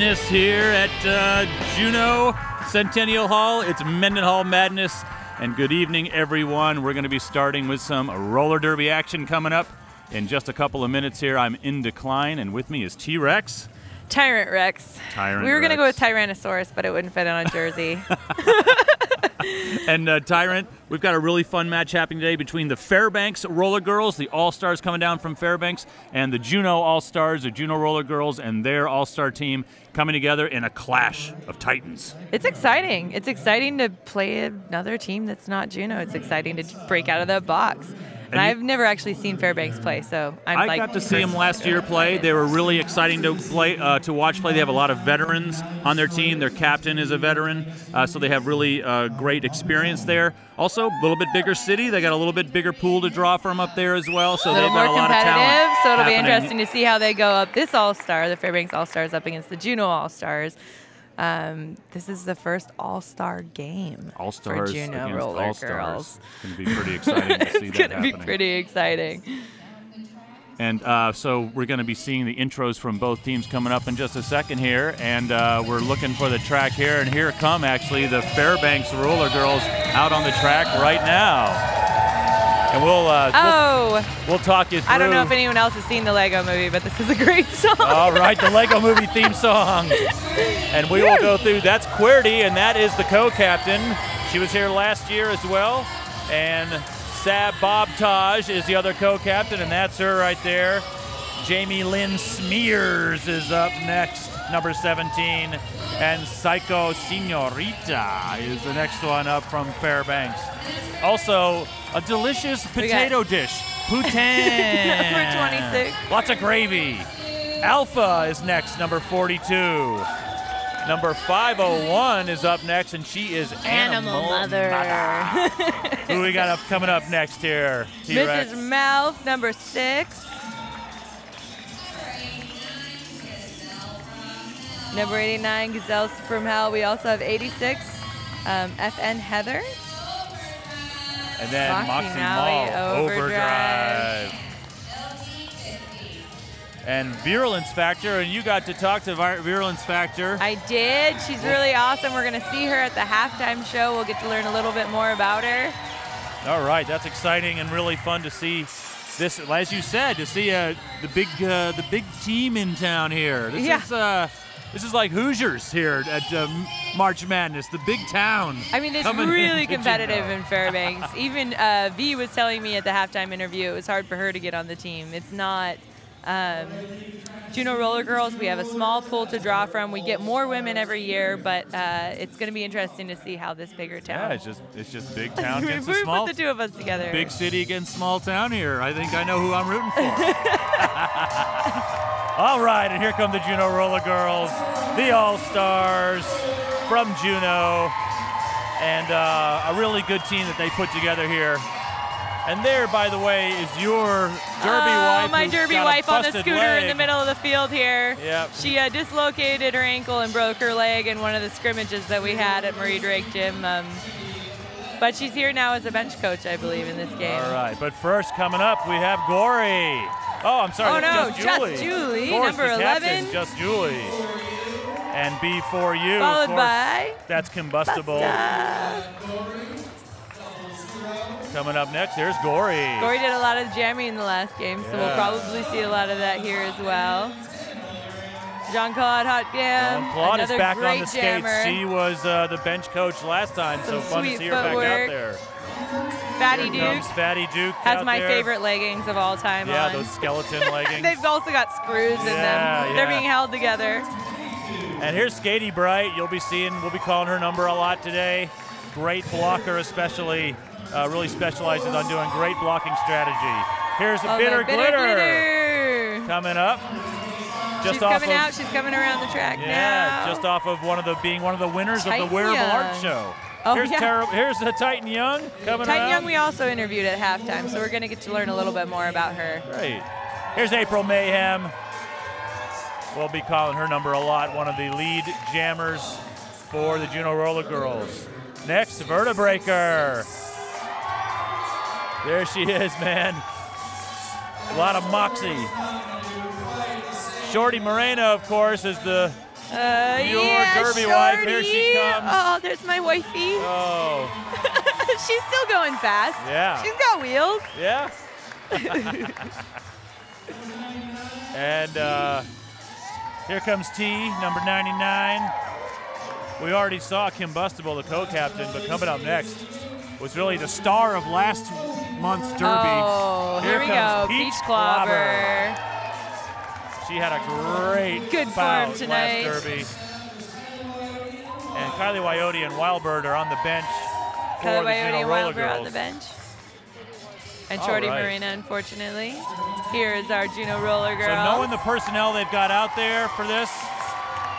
Madness here at Juneau Centennial Hall. It's Mendenhall Madness, and good evening, everyone. We're going to be starting with some roller derby action coming up in just a couple of minutes here. I'm in decline, and with me is T-Rex. Tyrant Rex. We were going to go with Tyrannosaurus, but it wouldn't fit on a jersey. And Tyrant, we've got a really fun match happening today between the Fairbanks Rollergirls, the All-Stars coming down from Fairbanks, and the Juneau All-Stars, the Juneau Rollergirls, and their All-Star team coming together in a clash of titans. It's exciting. It's exciting to play another team that's not Juneau. It's exciting to break out of the box. And I've never actually seen Fairbanks play, so I got to see them last year play. They were really exciting to play, to watch play. They have a lot of veterans on their team. Their captain is a veteran, so they have really great experience there. Also, a little bit bigger city. They got a little bit bigger pool to draw from up there as well, so they've got a lot of talent. So it'll be interesting to see how they go up this All-Star, the Fairbanks All-Stars, up against the Juneau All-Stars. This is the first All-Star game for Juneau Rollergirls. It's going to be pretty exciting to see that happening. It's going to be pretty exciting. And so we're going to be seeing the intros from both teams coming up in just a second here. And we're looking for the track here. And here come, actually, the Fairbanks Rollergirls out on the track right now. And we'll talk you through. I don't know if anyone else has seen the Lego Movie, but this is a great song. All right, the Lego Movie theme song. And we will go through. That's QWERTY, and that is the co-captain. She was here last year as well. And Sab Bob Taj is the other co-captain, and that's her right there. Jamie Lynn Spears is up next, number 17. And Psycho Senorita is the next one up from Fairbanks. Also, a delicious potato dish, poutine. Number 26. Lots of gravy. Alpha is next, number 42. Number 501 is up next, and she is Animal Mother. Who we got up coming up next here? T-Rex. Mrs. Mouth, number 6. Number 89, Gazelles from Hell. We also have 86, FN Heather. And then Moxie Mall, Overdrive. And Virulence Factor, and you got to talk to Virulence Factor. I did. She's really awesome. We're going to see her at the halftime show. We'll get to learn a little bit more about her. All right, that's exciting and really fun to see. This, as you said, to see the big team in town here. This is this is like Hoosiers here at March Madness, the big town. I mean, it's really competitive in Fairbanks. Even V was telling me at the halftime interview, it was hard for her to get on the team. It's not Juneau Rollergirls. We have a small pool to draw from. We get more women every year, but it's going to be interesting to see how this bigger town. Yeah, it's just big town against a small. We put the two of us together. Big city against small town here. I think I know who I'm rooting for. All right, and here come the Juneau Rollergirls, the All-Stars from Juneau, and a really good team that they put together here. And there, by the way, is your derby wife. My derby wife on the scooter in the middle of the field here. Yep. She dislocated her ankle and broke her leg in one of the scrimmages that we had at Marie Drake Gym. But she's here now as a bench coach, I believe, in this game. All right, but first coming up, we have Glory. Oh, I'm sorry. Oh, no, Just Julie. Course, number 11. Just Julie. And B4U. Followed by. That's Combustible. Busta. Coming up next, there's Glory. Glory did a lot of jamming in the last game, so we'll probably see a lot of that here as well. Jean Claude Hot Jam. Jean Claude is back on the skates. She was the bench coach last time, so fun to see her back out there. Fatty Duke. Fatty Duke has my favorite leggings of all time on. Yeah, those skeleton leggings. They've also got screws in them. They're being held together. And here's Skatey Bright. You'll be seeing, we'll be calling her number a lot today. Great blocker especially. Really specializes on doing great blocking strategy. Here's bitter glitter coming up. She's coming around the track now. Yeah, just off of being one of the winners of the Wearable Art Show. Oh, here's the Titan Young coming up. Titan Young we also interviewed at halftime, so we're going to get to learn a little bit more about her. Great. Here's April Mayhem. We'll be calling her number a lot, one of the lead jammers for the Juneau Rollergirls. Next, Vertebraker. There she is, man. A lot of moxie. Shorty Moreno, of course, is the Your derby wife, here she comes. Oh, there's my wifey. Oh. She's still going fast. Yeah. She's got wheels. Yeah. And here comes T, number 99. We already saw Combustible, the co-captain, but coming up next was really the star of last month's derby. Oh, here we go, Peach Clobber. She had a great fight tonight. Last derby. And Kylie Wiotti and Wildbird are on the bench. Kylie Wiotti and Wildbird on the bench. And Shorty Marina, unfortunately. Here is our Juneau Roller Girl. So knowing the personnel they've got out there for this,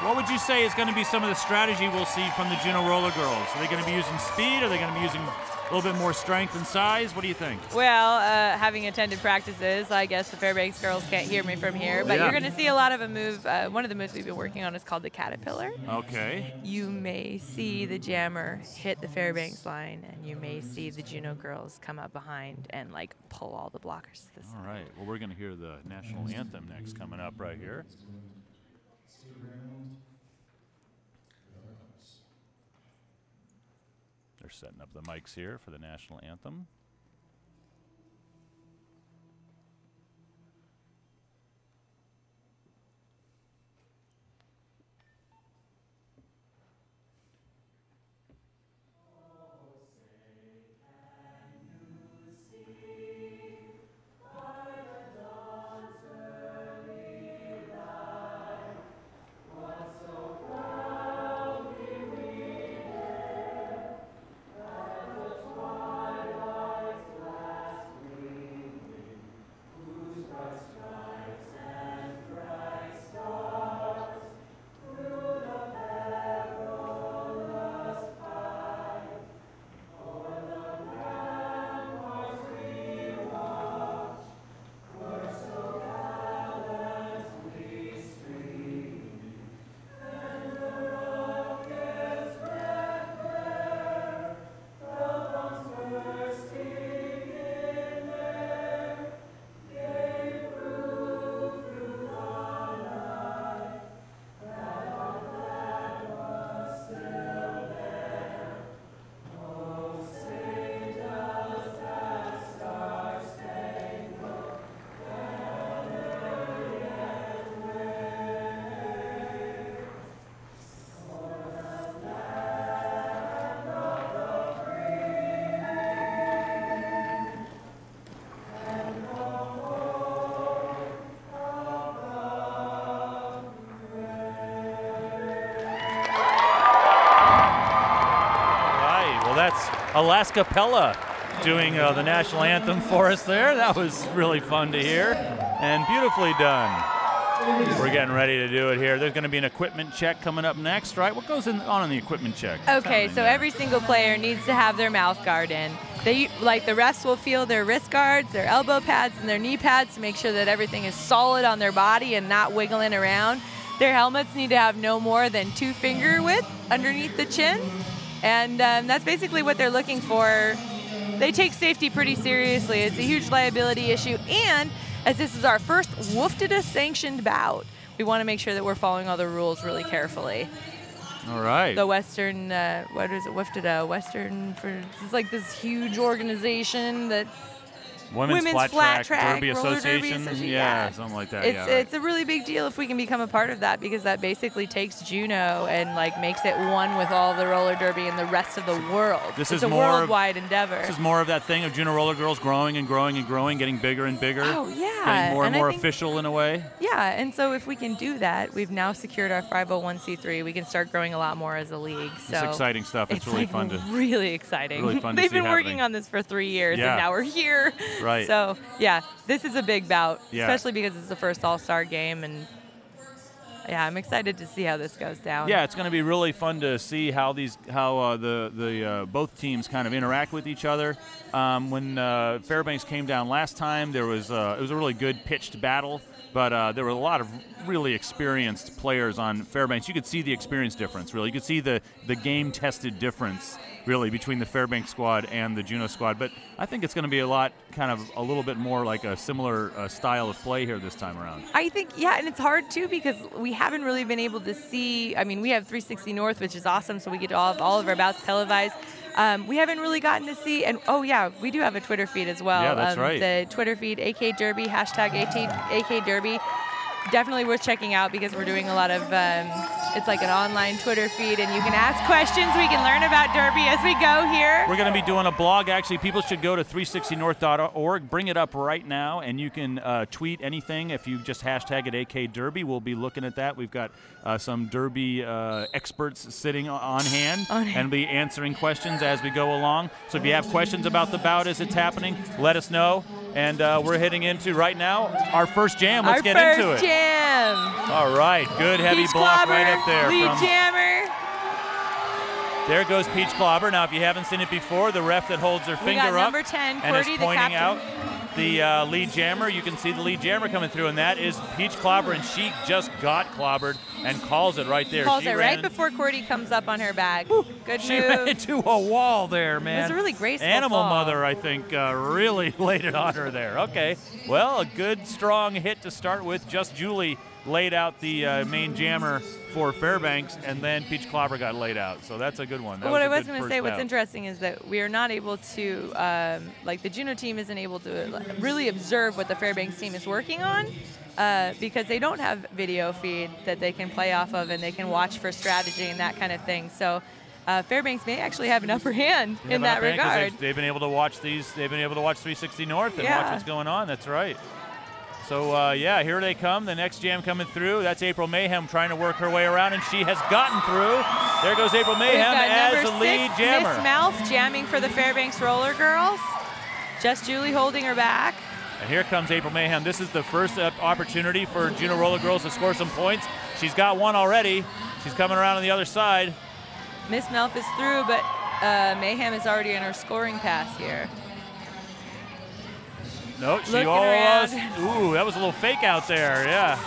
what would you say is going to be some of the strategy we'll see from the Juneau Roller Girls? Are they going to be using speed? Are they going to be using a little bit more strength and size? What do you think? Well, having attended practices, I guess the Fairbanks girls can't hear me from here, but you're going to see a lot of a move. One of the moves we've been working on is called the Caterpillar. Okay. You may see the jammer hit the Fairbanks line, and you may see the Juneau girls come up behind and like pull all the blockers to the side. All right. Well, we're going to hear the national anthem next coming up right here. They're setting up the mics here for the national anthem. Alaska Pella doing the national anthem for us there. That was really fun to hear and beautifully done. We're getting ready to do it here. There's going to be an equipment check coming up next, right? What goes on in the equipment check? Okay, so every single player needs to have their mouth guard in. They, like the refs, will feel their wrist guards, their elbow pads, and their knee pads to make sure that everything is solid on their body and not wiggling around. Their helmets need to have no more than 2 finger width underneath the chin. And that's basically what they're looking for. They take safety pretty seriously. It's a huge liability issue. And as this is our first WOOFDDA sanctioned bout, we want to make sure that we're following all the rules really carefully. All right. The Western, what is it, WOOFDDA? Western, it's like this huge organization that Women's Flat Track Derby Association. Yeah, something like that. It's, it's a really big deal if we can become a part of that, because that basically takes Juneau and like makes it one with all the roller derby and the rest of the world. This is a worldwide endeavor. This is more of that thing of Juneau Roller Girls growing and growing and growing, getting bigger and bigger. Oh, yeah. Getting more and more official in a way. Yeah, and so if we can do that, we've now secured our 501c3. We can start growing a lot more as a league. So it's exciting stuff. It's really like fun to really exciting. Really fun to They've been working on this for 3 years, and now we're here. Right. So, yeah, this is a big bout, especially because it's the first all-star game. And, yeah, I'm excited to see how this goes down. Yeah, it's going to be really fun to see how these, both teams kind of interact with each other. When Fairbanks came down last time, there was it was a really good pitched battle. But there were a lot of really experienced players on Fairbanks. You could see the experience difference, really. You could see the game-tested difference, really, between the Fairbanks squad and the Juneau squad. But I think it's going to be a lot, kind of a little bit more like a similar style of play here this time around. I think, yeah, and it's hard, too, because we haven't really been able to see. I mean, we have 360 North, which is awesome, so we get all of our bouts televised. We haven't really gotten to see, and oh yeah, we do have a Twitter feed as well. Yeah, that's right. The Twitter feed, AK Derby, hashtag AK Derby. Definitely worth checking out because we're doing a lot of, it's like an online Twitter feed, and you can ask questions. We can learn about Derby as we go here. We're going to be doing a blog, actually. People should go to 360north.org. Bring it up right now, and you can tweet anything. If you just hashtag it AK Derby, we'll be looking at that. We've got some Derby experts sitting on hand and be answering questions as we go along. So if you have questions about the bout as it's happening, let us know. And we're heading into, right now, our first jam. Let's get into it. Jam. All right, good heavy Peach block Clobber, right up there. Lead jammer. There goes Peach Clobber. Now, if you haven't seen it before, the ref that holds their finger up number 10, and is pointing out the lead jammer. You can see the lead jammer coming through, and that is Peach Clobber, and she just got clobbered and calls it right there. Calls it right before QWERTY comes up on her back. Woo. Good she move. She ran into a wall there, man. It was a really graceful Animal Mother, I think, really laid it on her there. Okay, well, a good, strong hit to start with. Just Julie laid out the main jammer for Fairbanks, and then Peach Clobber got laid out. So that's a good one. What I was going to say, what's interesting is that we are not able to, like the Juneau team isn't able to really observe what the Fairbanks team is working on because they don't have video feed that they can play off of, and they can watch for strategy and that kind of thing. So Fairbanks may actually have an upper hand in that regard. They've been able to watch these. They've been able to watch 360 North and watch what's going on. That's right. So, yeah, here they come. The next jam coming through. That's April Mayhem trying to work her way around, and she has gotten through. There goes April Mayhem as the lead jammer. Mrs. Mouth jamming for the Fairbanks Rollergirls. Just Julie holding her back. And here comes April Mayhem. This is the first opportunity for Juneau Rollergirls to score some points. She's got one already. She's coming around on the other side. Miss Mouth is through, but Mayhem is already in her scoring pass here. No, she almost, ooh, that was a little fake out there, yeah.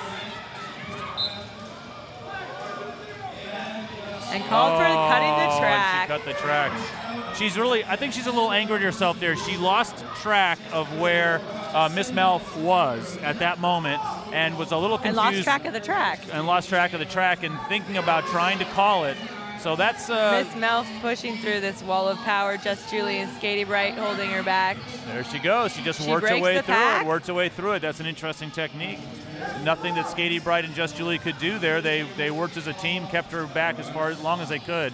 And called for cutting the track. And she cut the track. She's really, I think she's a little angry at herself there. She lost track of where Miss Melf was at that moment and was a little confused. And lost track of the track. And lost track of the track and thinking about trying to call it. So that's Miss Melf pushing through this wall of power. Just Julie and Skatey Bright holding her back. There she goes. She just worked her way through it. Worked her way through it. That's an interesting technique. Nothing that Skatey Bright and Just Julie could do there. They worked as a team, kept her back as far as long as they could.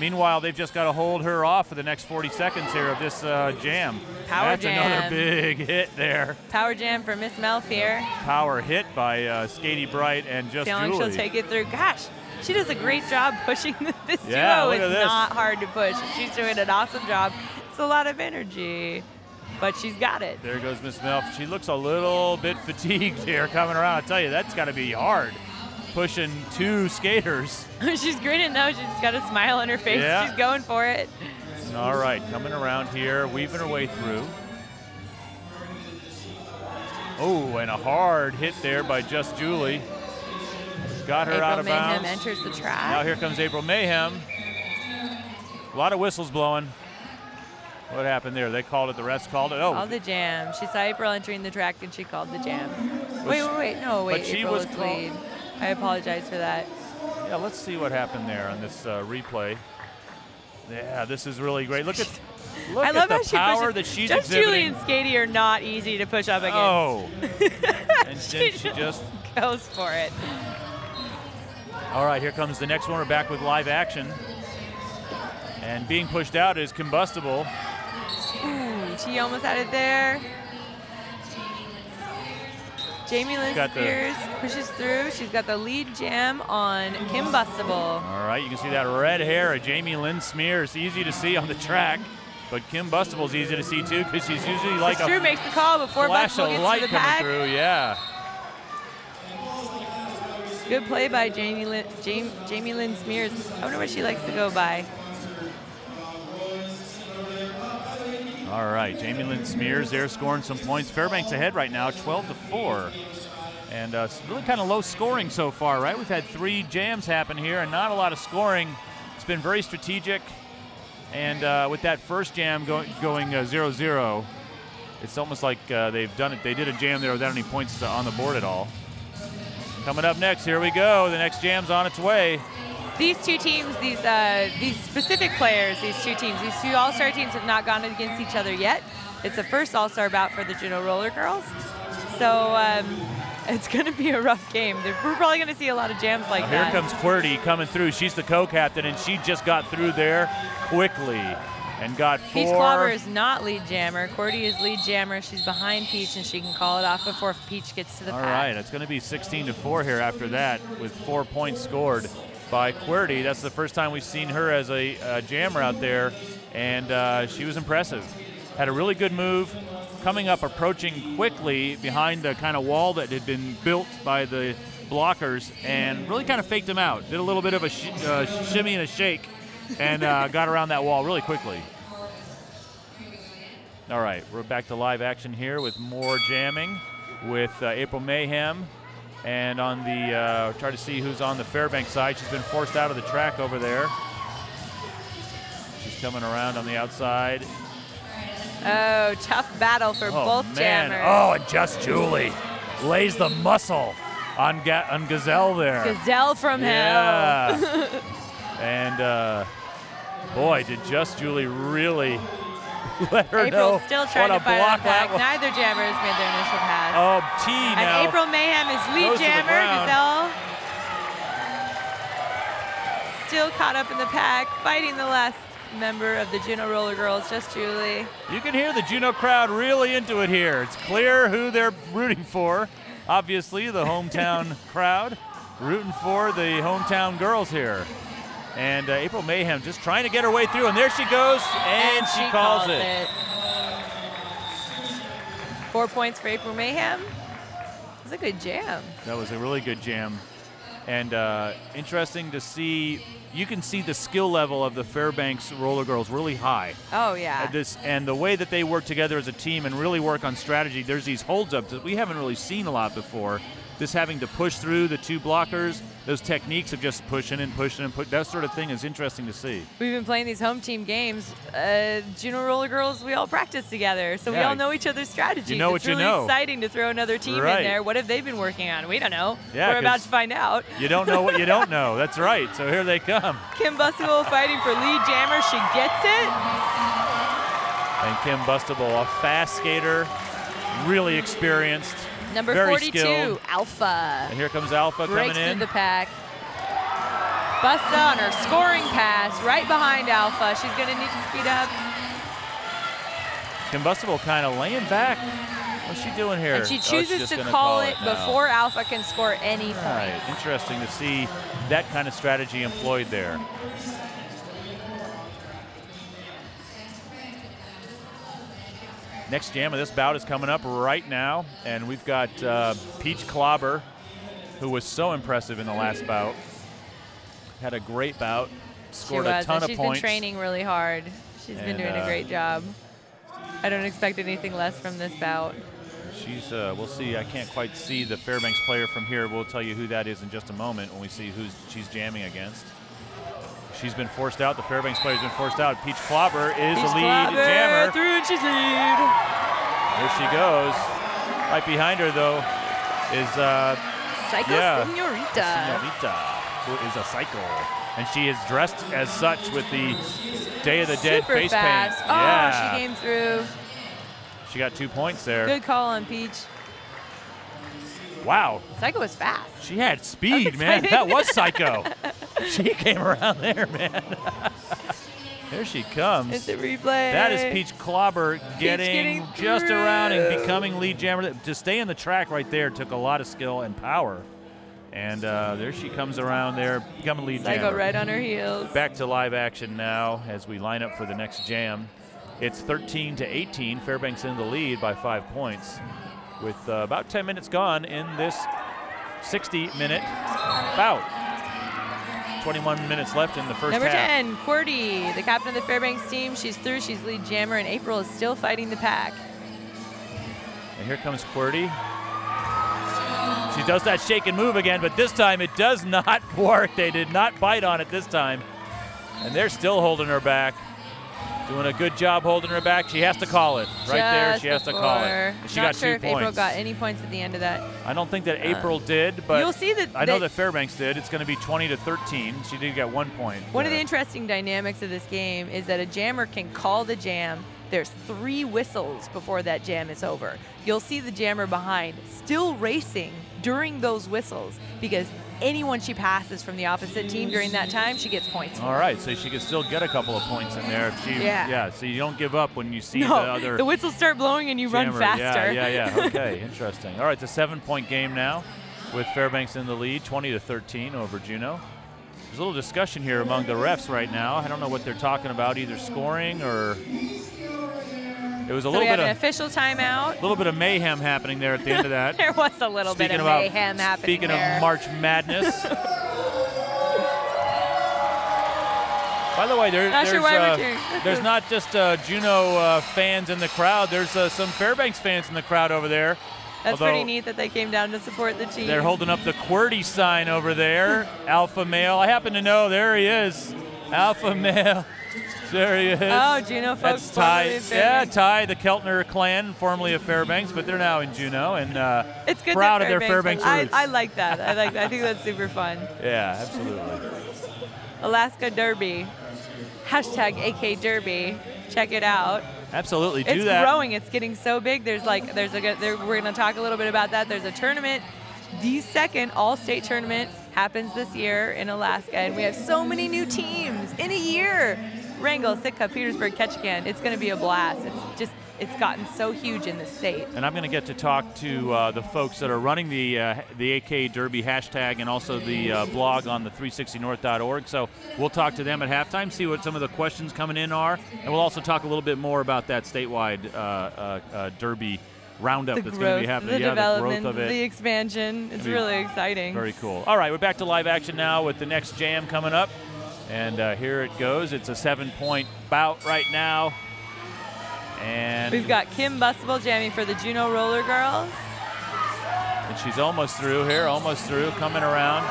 Meanwhile, they've just got to hold her off for the next 40 seconds here of this jam. Power jam. That's another big hit there. Power jam for Miss Melf here. Power hit by Skatey Bright and Just Julie. She'll take it through. Gosh. She does a great job pushing this duo. It's not hard to push. She's doing an awesome job. It's a lot of energy, but she's got it. There goes Miss Melf. She looks a little bit fatigued here coming around. I'll tell you, that's got to be hard, pushing two skaters. She's grinning, though. She's got a smile on her face. Yeah. She's going for it. All right, coming around here, weaving her way through. Oh, and a hard hit there by Just Julie. Got her out of bounds. April Mayhem enters the track. Now here comes April Mayhem. A lot of whistles blowing. What happened there? They called it. The refs called it. Oh. Called the jam. She saw April entering the track, and she called the jam. Wait. No, wait. But she April was lead. I apologize for that. Yeah, let's see what happened there on this replay. Yeah, this is really great. Look at I love how she pushes. Just Julie and Skatey are not easy to push up against. Oh. And she just goes for it. All right, here comes the next one. We're back with live action. And being pushed out is Combustible. Ooh, she almost had it there. Jamie Lynn Spears pushes through. She's got the lead jam on Combustible. All right, you can see that red hair of Jamie Lynn Spears. Easy to see on the track. But Combustible's easy to see, too, because she's usually like a flash makes the call before Combustible gets to the pack. Coming through, yeah. Good play by Jamie Lynn Spears. I wonder what she likes to go by. All right, Jamie Lynn Spears there scoring some points. Fairbanks ahead right now, 12-4. And really kind of low scoring so far, right? We've had three jams happen here and not a lot of scoring. It's been very strategic. And with that first jam going 0-0, it's almost like they've done it. They did a jam there without any points on the board at all. Coming up next, here we go. The next jam's on its way. These two teams, these specific players, these two all-star teams have not gone against each other yet. It's the first all-star bout for the Juneau Rollergirls. So it's going to be a rough game. We're probably going to see a lot of jams like that. Here comes QWERTY coming through. She's the co-captain, and she just got through there quickly and got four. Peach Clobber is not lead jammer. QWERTY is lead jammer. She's behind Peach, and she can call it off before Peach gets to the pack. All right, it's going to be 16-4 here after that with 4 points scored by QWERTY. That's the first time we've seen her as a jammer out there, and she was impressive. Had a really good move, coming up, approaching quickly behind the kind of wall that had been built by the blockers, and really kind of faked him out. Did a little bit of a shimmy and a shake, and got around that wall really quickly. All right, we're back to live action here with more jamming with April Mayhem. And on the, try to see who's on the Fairbanks side. She's been forced out of the track over there. She's coming around on the outside. Oh, tough battle for both jammers. Oh, and Just Julie lays the muscle on Gazelle there. Gazelle from Hell. And boy, did Just Julie really let her know still trying to fight on back. Neither jammer has made their initial pass. Oh, T now. And April Mayhem is lead jammer. Gazelle still caught up in the pack, fighting the last member of the Juneau Rollergirls, Just Julie. You can hear the Juneau crowd really into it here. It's clear who they're rooting for. Obviously, the hometown crowd rooting for the hometown girls here. And April Mayhem just trying to get her way through, and there she goes, and she calls it. 4 points for April Mayhem. It was a good jam. That was a really good jam. And interesting to see, you can see the skill level of the Fairbanks Rollergirls really high. Oh, yeah. And the way that they work together as a team and really work on strategy, there's these holdups that we haven't really seen a lot before. This having to push through the two blockers, those techniques of just pushing and pushing and pushing, that sort of thing is interesting to see. We've been playing these home team games. Juneau Rollergirls, we all practice together, so we all know each other's strategies. You know it's really exciting to throw another team in there. What have they been working on? We don't know. Yeah, we're about to find out. You don't know what you don't know. That's right. So here they come. Combustible fighting for lead jammer. She gets it. And Combustible, a fast skater, really experienced. Number 42, skilled. Alpha. And here comes Alpha coming in. Breaks through the pack. Busta on her scoring pass right behind Alpha. She's going to need to speed up. Combustible kind of laying back. What's she doing here? And she chooses to call it before Alpha can score any points. Interesting to see that kind of strategy employed there. Next jam of this bout is coming up right now, and we've got Peach Clobber, who was so impressive in the last bout. Had a great bout, scored a ton of points. She's been training really hard. She's been doing a great job. I don't expect anything less from this bout. She's, we'll see, I can't quite see the Fairbanks player from here. We'll tell you who that is in just a moment when we see who she's jamming against. She's been forced out. The Fairbanks player's been forced out. Peach Clobber is the lead jammer. Through and she's lead. There she goes. Right behind her, though, is Psycho Senorita. Senorita, who is a psycho. And she is dressed as such with the Day of the Dead face paint. Oh, yeah. She came through. She got 2 points there. Good call on Peach. Wow. Psycho was fast. She had speed, man. That was Psycho. She came around there, man. There she comes. It's a replay. That is Peach Clobber getting just around and becoming lead jammer. To stay in the track right there took a lot of skill and power. And there she comes around there, becoming lead jammer. Psycho right on her heels. Back to live action now as we line up for the next jam. It's 13-18. Fairbanks in the lead by 5 points. With about 10 minutes gone in this 60-minute bout. 21 minutes left in the first half. Number 10, QWERTY, the captain of the Fairbanks team. She's through, she's lead jammer, and April is still fighting the pack. And here comes QWERTY. She does that shake and move again, but this time it does not work. They did not bite on it this time. And they're still holding her back. Doing a good job holding her back. She has to call it. Right there, she has to call it. She got 2 points. I'm not sure if April got any points at the end of that. I don't think that April did, but you'll see that I know that Fairbanks did. It's going to be 20 to 13. She did get 1 point. One of the interesting dynamics of this game is that a jammer can call the jam. There's 3 whistles before that jam is over. You'll see the jammer behind still racing during those whistles because anyone she passes from the opposite team during that time, she gets points. All right, so she can still get a couple of points in there. If she, so you don't give up when you see the other. The whistles start blowing and you jammer. Run faster. Yeah. Okay, interesting. All right, it's a 7-point game now with Fairbanks in the lead, 20 to 13 over Juneau. There's a little discussion here among the refs right now. I don't know what they're talking about, either scoring or... It was a little bit of an official timeout. A little bit of mayhem happening there at the end of that. There was a little bit of mayhem happening. Speaking of March Madness. By the way, there's not just Juneau fans in the crowd. There's some Fairbanks fans in the crowd over there. That's pretty neat that they came down to support the team. They're holding up the QWERTY sign over there. Alpha Male. I happen to know there he is. Alpha Male. There he is. Oh, Juneau folks. That's Ty. Yeah, Ty, the Keltner clan, formerly of Fairbanks, but they're now in Juneau, and it's good proud of their Fairbanks roots. I like that. I like that. I think that's super fun. Yeah, absolutely. Alaska Derby. Hashtag AK Derby. Check it out. Absolutely, do that. It's growing. It's getting so big. There's like, we're going to talk a little bit about that. There's a tournament. The second all-state tournament happens this year in Alaska, and we have so many new teams in a year. Wrangell, Sitka, Petersburg, Ketchikan. It's going to be a blast. It's just, it's gotten so huge in the state. And I'm going to get to talk to the folks that are running the AK Derby hashtag and also the blog on the 360north.org. So we'll talk to them at halftime, see what some of the questions coming in are. And we'll also talk a little bit more about that statewide Derby roundup that's going to be happening. The development, the growth of it. The expansion. It's really exciting. Very cool. All right, we're back to live action now with the next jam coming up. And here it goes. It's a 7-point bout right now. And we've got Combustible jamming for the Juneau Rollergirls. And she's almost through here, almost through, coming around.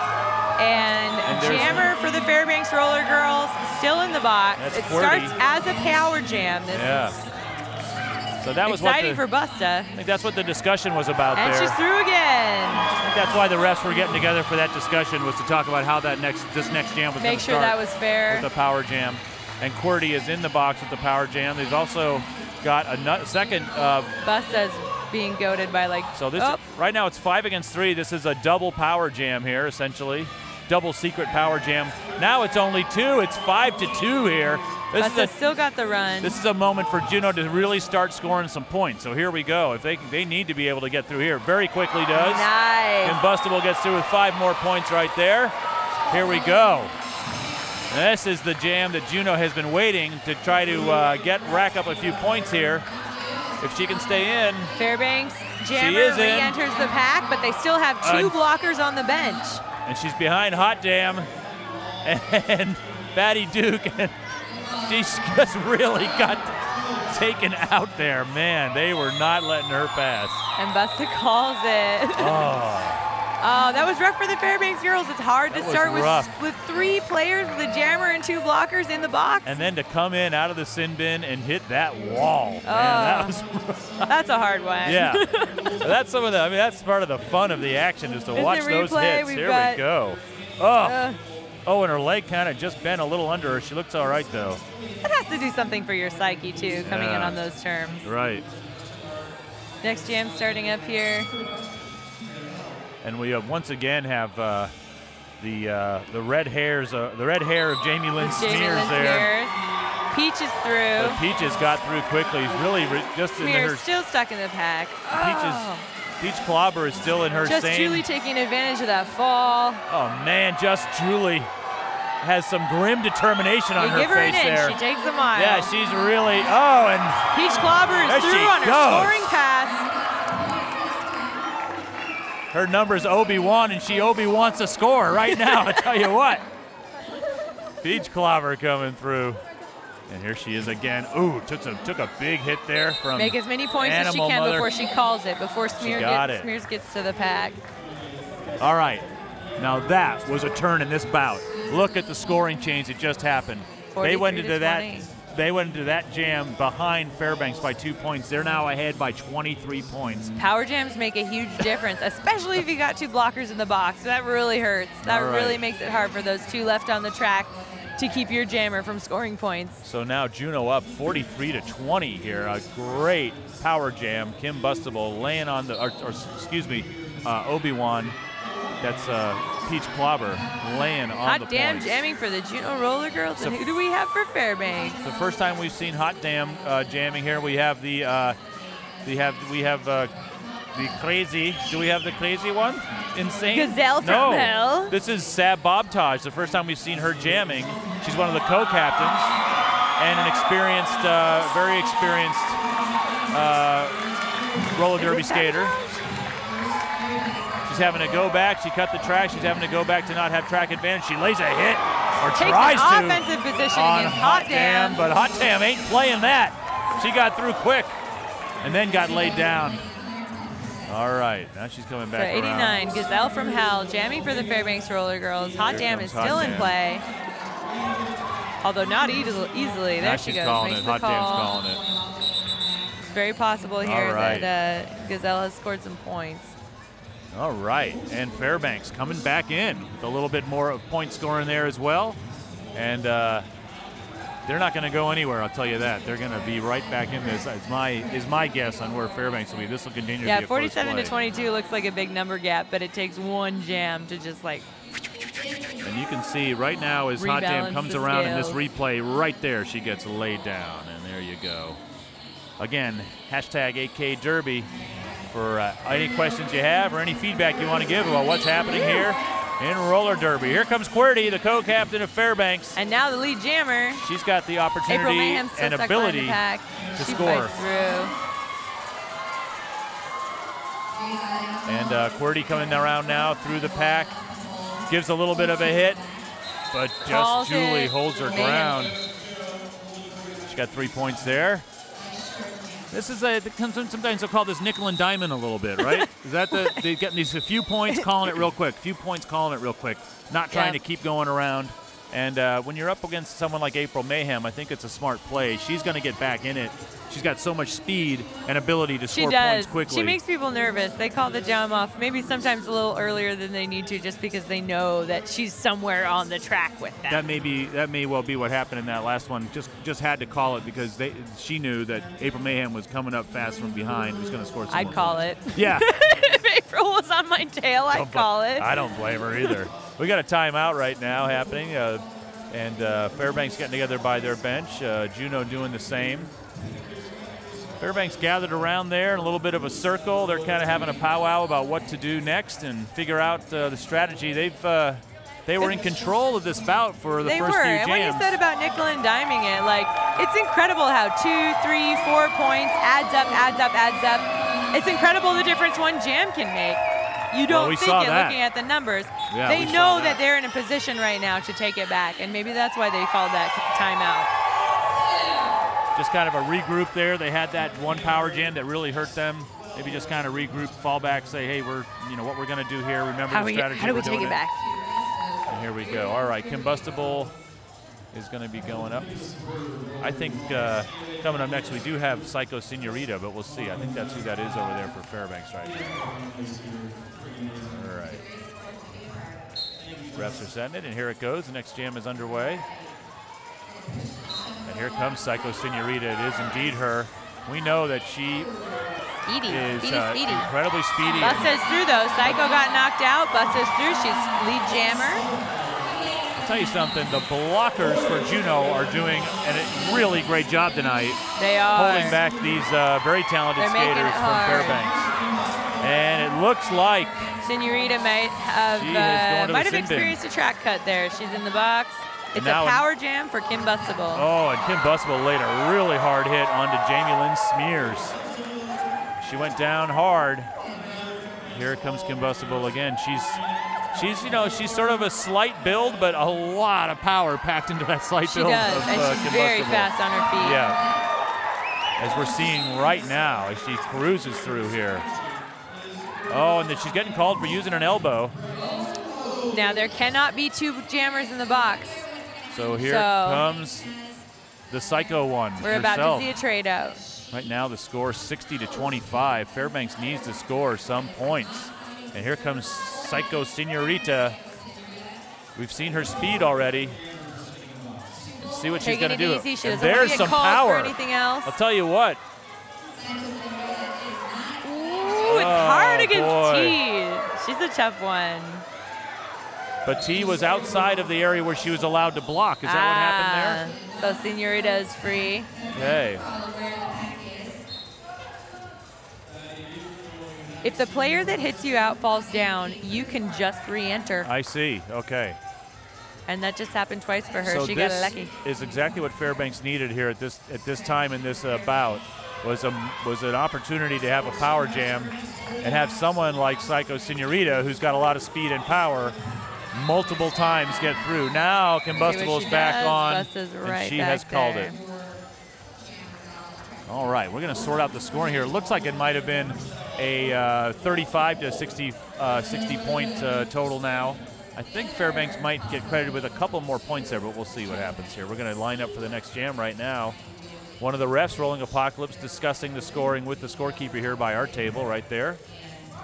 And jammer for the Fairbanks Rollergirls, still in the box. It starts as a power jam. This is so that was exciting for Busta. I think that's what the discussion was about there. And she's through again. That's why the refs were getting together for that discussion, was to talk about how that this next jam was going to start. Make sure that was fair. With the power jam. And QWERTY is in the box with the power jam. They've also got a second. Busta's being goaded by like, right now it's 5 against 3. This is a double power jam here, essentially. Double secret power jam. Now it's only 2. It's 5 to 2 here. Busta's still got the run. This is a moment for Juneau to really start scoring some points. So here we go. If they need to be able to get through here. Very quickly does. Nice. Combustible gets through with 5 more points right there. Here we go. This is the jam that Juneau has been waiting to try to rack up a few points here. If she can stay in. Fairbanks jammer re-enters the pack, but they still have 2 blockers on the bench. And she's behind Hot Damn and Fatty Duke, and she's just really got taken out there. Man, they were not letting her pass. And Busta calls it. Oh, that was rough for the Fairbanks girls. It's hard to start with 3 players with a jammer and 2 blockers in the box. And then to come in out of the sin bin and hit that wall. Man, that was rough. That's a hard one. Yeah. That's some of the, I mean, that's part of the fun of the action is to watch those hits. Here we go. Oh, and her leg kind of just bent a little under her. She looks all right, though. It has to do something for your psyche, too, coming in on those terms. Right. Next jam starting up here. And we once again have the red hairs, the red hair of Jamie Lynn Spears there. Peach is through. But Peach has got through quickly. He's really just Smears still stuck in the pack. Peach Clobber is still in her same. Just Julie taking advantage of that fall. Oh man, Just Julie has some grim determination on her face there. She takes a mile. Yeah, she's really. Oh, and Peach Clobber is through on her scoring pass. Her number's Obi-Wan, and she Obi-Wants to score right now. I tell you what. Peach Clobber coming through. And here she is again. Ooh, took a big hit there from Make as many points as she can before she calls it, before Smears gets to the pack. All right. Now that was a turn in this bout. Look at the scoring change that just happened. They went into that They went into that jam behind Fairbanks by 2 points. They're now ahead by 23 points. Power jams make a huge difference, especially if you got two blockers in the box. That really hurts. That really makes it hard for those two left on the track to keep your jammer from scoring points. So now Juneau up 43 to 20 here. A great power jam. Combustible laying on the, or excuse me, Obi-Wan. That's Peach Clobber laying on the points. Hot Damn jamming for the Juneau Rollergirls. And who do we have for Fairbanks? The first time we've seen Hot Damn jamming here. We have the we have the crazy. Do we have the crazy one? Insane. Gazelle from Hell. This is Sab Bob Taj. The first time we've seen her jamming. She's one of the co-captains and an experienced, very experienced roller derby skater. Having to go back. She cut the track. She's having to go back to not have track advantage. She lays a hit or tries to. Offensive position against Hot Damn. But Hot Damn ain't playing that. She got through quick and then got laid down. All right. Now she's coming back so around. 89, Gazelle from Hell jamming for the Fairbanks Roller Girls. Hot Damn is still in play. Although not easily. There she goes. Hot Damn's calling it. It's very possible here that Gazelle has scored some points. All right, and Fairbanks coming back in with a little bit more of point scoring there as well. And they're not going to go anywhere, I'll tell you that. They're going to be right back in this. It's my guess on where Fairbanks will be. This will continue to be a close play. Yeah, 47 to 22 looks like a big number gap, but it takes one jam to just like. And you can see right now as Hot Damn comes around in this replay, right there she gets laid down, and there you go. Again, # AK Derby. For any questions you have or any feedback you want to give about what's happening here in roller derby. Here comes QWERTY, the co-captain of Fairbanks. And now the lead jammer. She's got the opportunity and ability to score. And QWERTY coming around now through the pack. Gives a little bit of a hit, but Just Julie holds her ground. She got 3 points there. This is a, sometimes they'll call this nickel and diamond a little bit, right? Is that the, they're getting these a few points, calling it real quick, not trying to keep going around. And when you're up against someone like April Mayhem, I think it's a smart play. She's going to get back in it. She's got so much speed and ability to score points quickly. She makes people nervous. They call the jam off maybe sometimes a little earlier than they need to just because they know that she's somewhere on the track with them. That may well be what happened in that last one. Just had to call it because she knew that April Mayhem was coming up fast from behind. Who's going to score some more points. It. Yeah. If April was on my tail, I'd call it. I don't blame her either. We got a timeout right now happening, and Fairbanks getting together by their bench. Juneau doing the same. Fairbanks gathered around there in a little bit of a circle. They're kind of having a powwow about what to do next and figure out the strategy. They were in control of this bout for the first few jams. And what you said about nickel and diming it, like, it's incredible how 2, 3, 4 points adds up. It's incredible the difference one jam can make. You don't think it looking at the numbers. Yeah, they know that they're in a position right now to take it back, and maybe that's why they called that timeout. Just kind of a regroup there. They had that one power jam that really hurt them. Maybe just kind of regroup, fall back, say, hey, we're, you know, what we're going to do here. Remember the strategy. How do we take it back? And here we go. All right, Combustible is going to be going up. I think coming up next we do have Psycho Senorita, but we'll see. I think that's who that is over there for Fairbanks right now. All right. Refs are setting it, and here it goes. The next jam is underway. And here comes Psycho Senorita. It is indeed her. We know that she is incredibly speedy. Busta's through, though. Psycho got knocked out. Busta's through. She's lead jammer. Tell you something, the blockers for Juneau are doing a really great job tonight. They are holding back these very talented skaters from Fairbanks, and it looks like Senorita might have experienced a track cut there. She's in the box. It's a power jam for Combustible. Oh, and Combustible laid a really hard hit onto Jamie Lynn Spears. She went down hard. Here comes Combustible again. She's, you know, she's sort of a slight build, but a lot of power packed into that slight build. She does, and she's very fast on her feet. Yeah, as we're seeing right now as she cruises through here. Oh, and then she's getting called for using an elbow. Now there cannot be two jammers in the box. So here comes the Psycho one. We're yourself. About to see a trade out. Right now the score 60-25. Fairbanks needs to score some points. And here comes Psycho Senorita. We've seen her speed already. Let's see what she's going to do. And there's some power. I'll tell you what. Ooh, it's hard against T. She's a tough one. But T was outside of the area where she was allowed to block. Is that what happened there? So Senorita is free. Okay. If the player that hits you out falls down, you can just re-enter. I see. Okay. And that just happened twice for her. So she got lucky. Is exactly what Fairbanks needed here at this time in this bout was an opportunity to have a power jam and have someone like Psycho Senorita, who's got a lot of speed and power, multiple times get through. Now Combustible is back on, and she has called it. All right, we're going to sort out the scoring here. It looks like it might have been a 35 to 60 point total now. I think Fairbanks might get credited with a couple more points there, but we'll see what happens here. We're going to line up for the next jam right now. One of the refs, Rolling Apocalypse, discussing the scoring with the scorekeeper here by our table right there.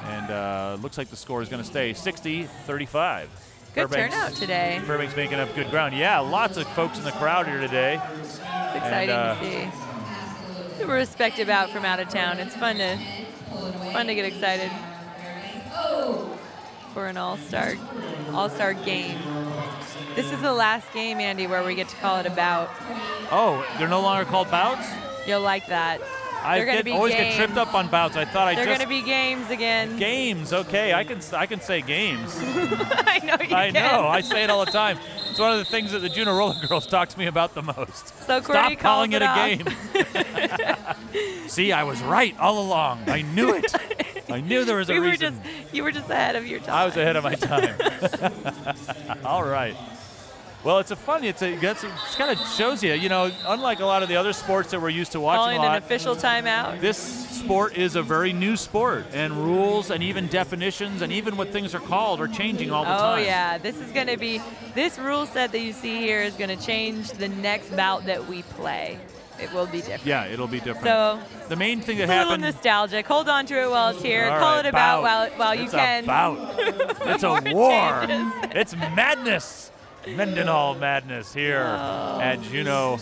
And looks like the score is going to stay 60-35. Good turnout today. Fairbanks making up good ground. Yeah, lots of folks in the crowd here today. It's exciting to see. Super respected bout from out of town. It's fun to get excited for an all-star game. This is the last game, Andy, where we get to call it a bout. Oh, they're no longer called bouts? You'll like that. I always get tripped up on bouts. I thought they're going to be games again. Games, okay. I can say games. I know you can. I know. I say it all the time. It's one of the things that the Juneau Rollergirls talks to me about the most. So QWERTY calling it a game. See, I was right all along. I knew it. I knew there was a reason. You were just ahead of your time. I was ahead of my time. All right. Well, it's a funny. It's kind of shows you, you know, unlike a lot of the other sports that we're used to watching. Calling an official timeout. This sport is a very new sport, and rules, and even definitions, and even what things are called are changing all the time. Oh yeah, this is going to be. This rule set that you see here is going to change the next bout that we play. It will be different. Yeah, it'll be different. So the main thing that happened. A little nostalgic. Hold on to it while it's here. Call it a bout while you can. It's a bout. It's a war. It's madness. Mendenhall Madness here at Juneau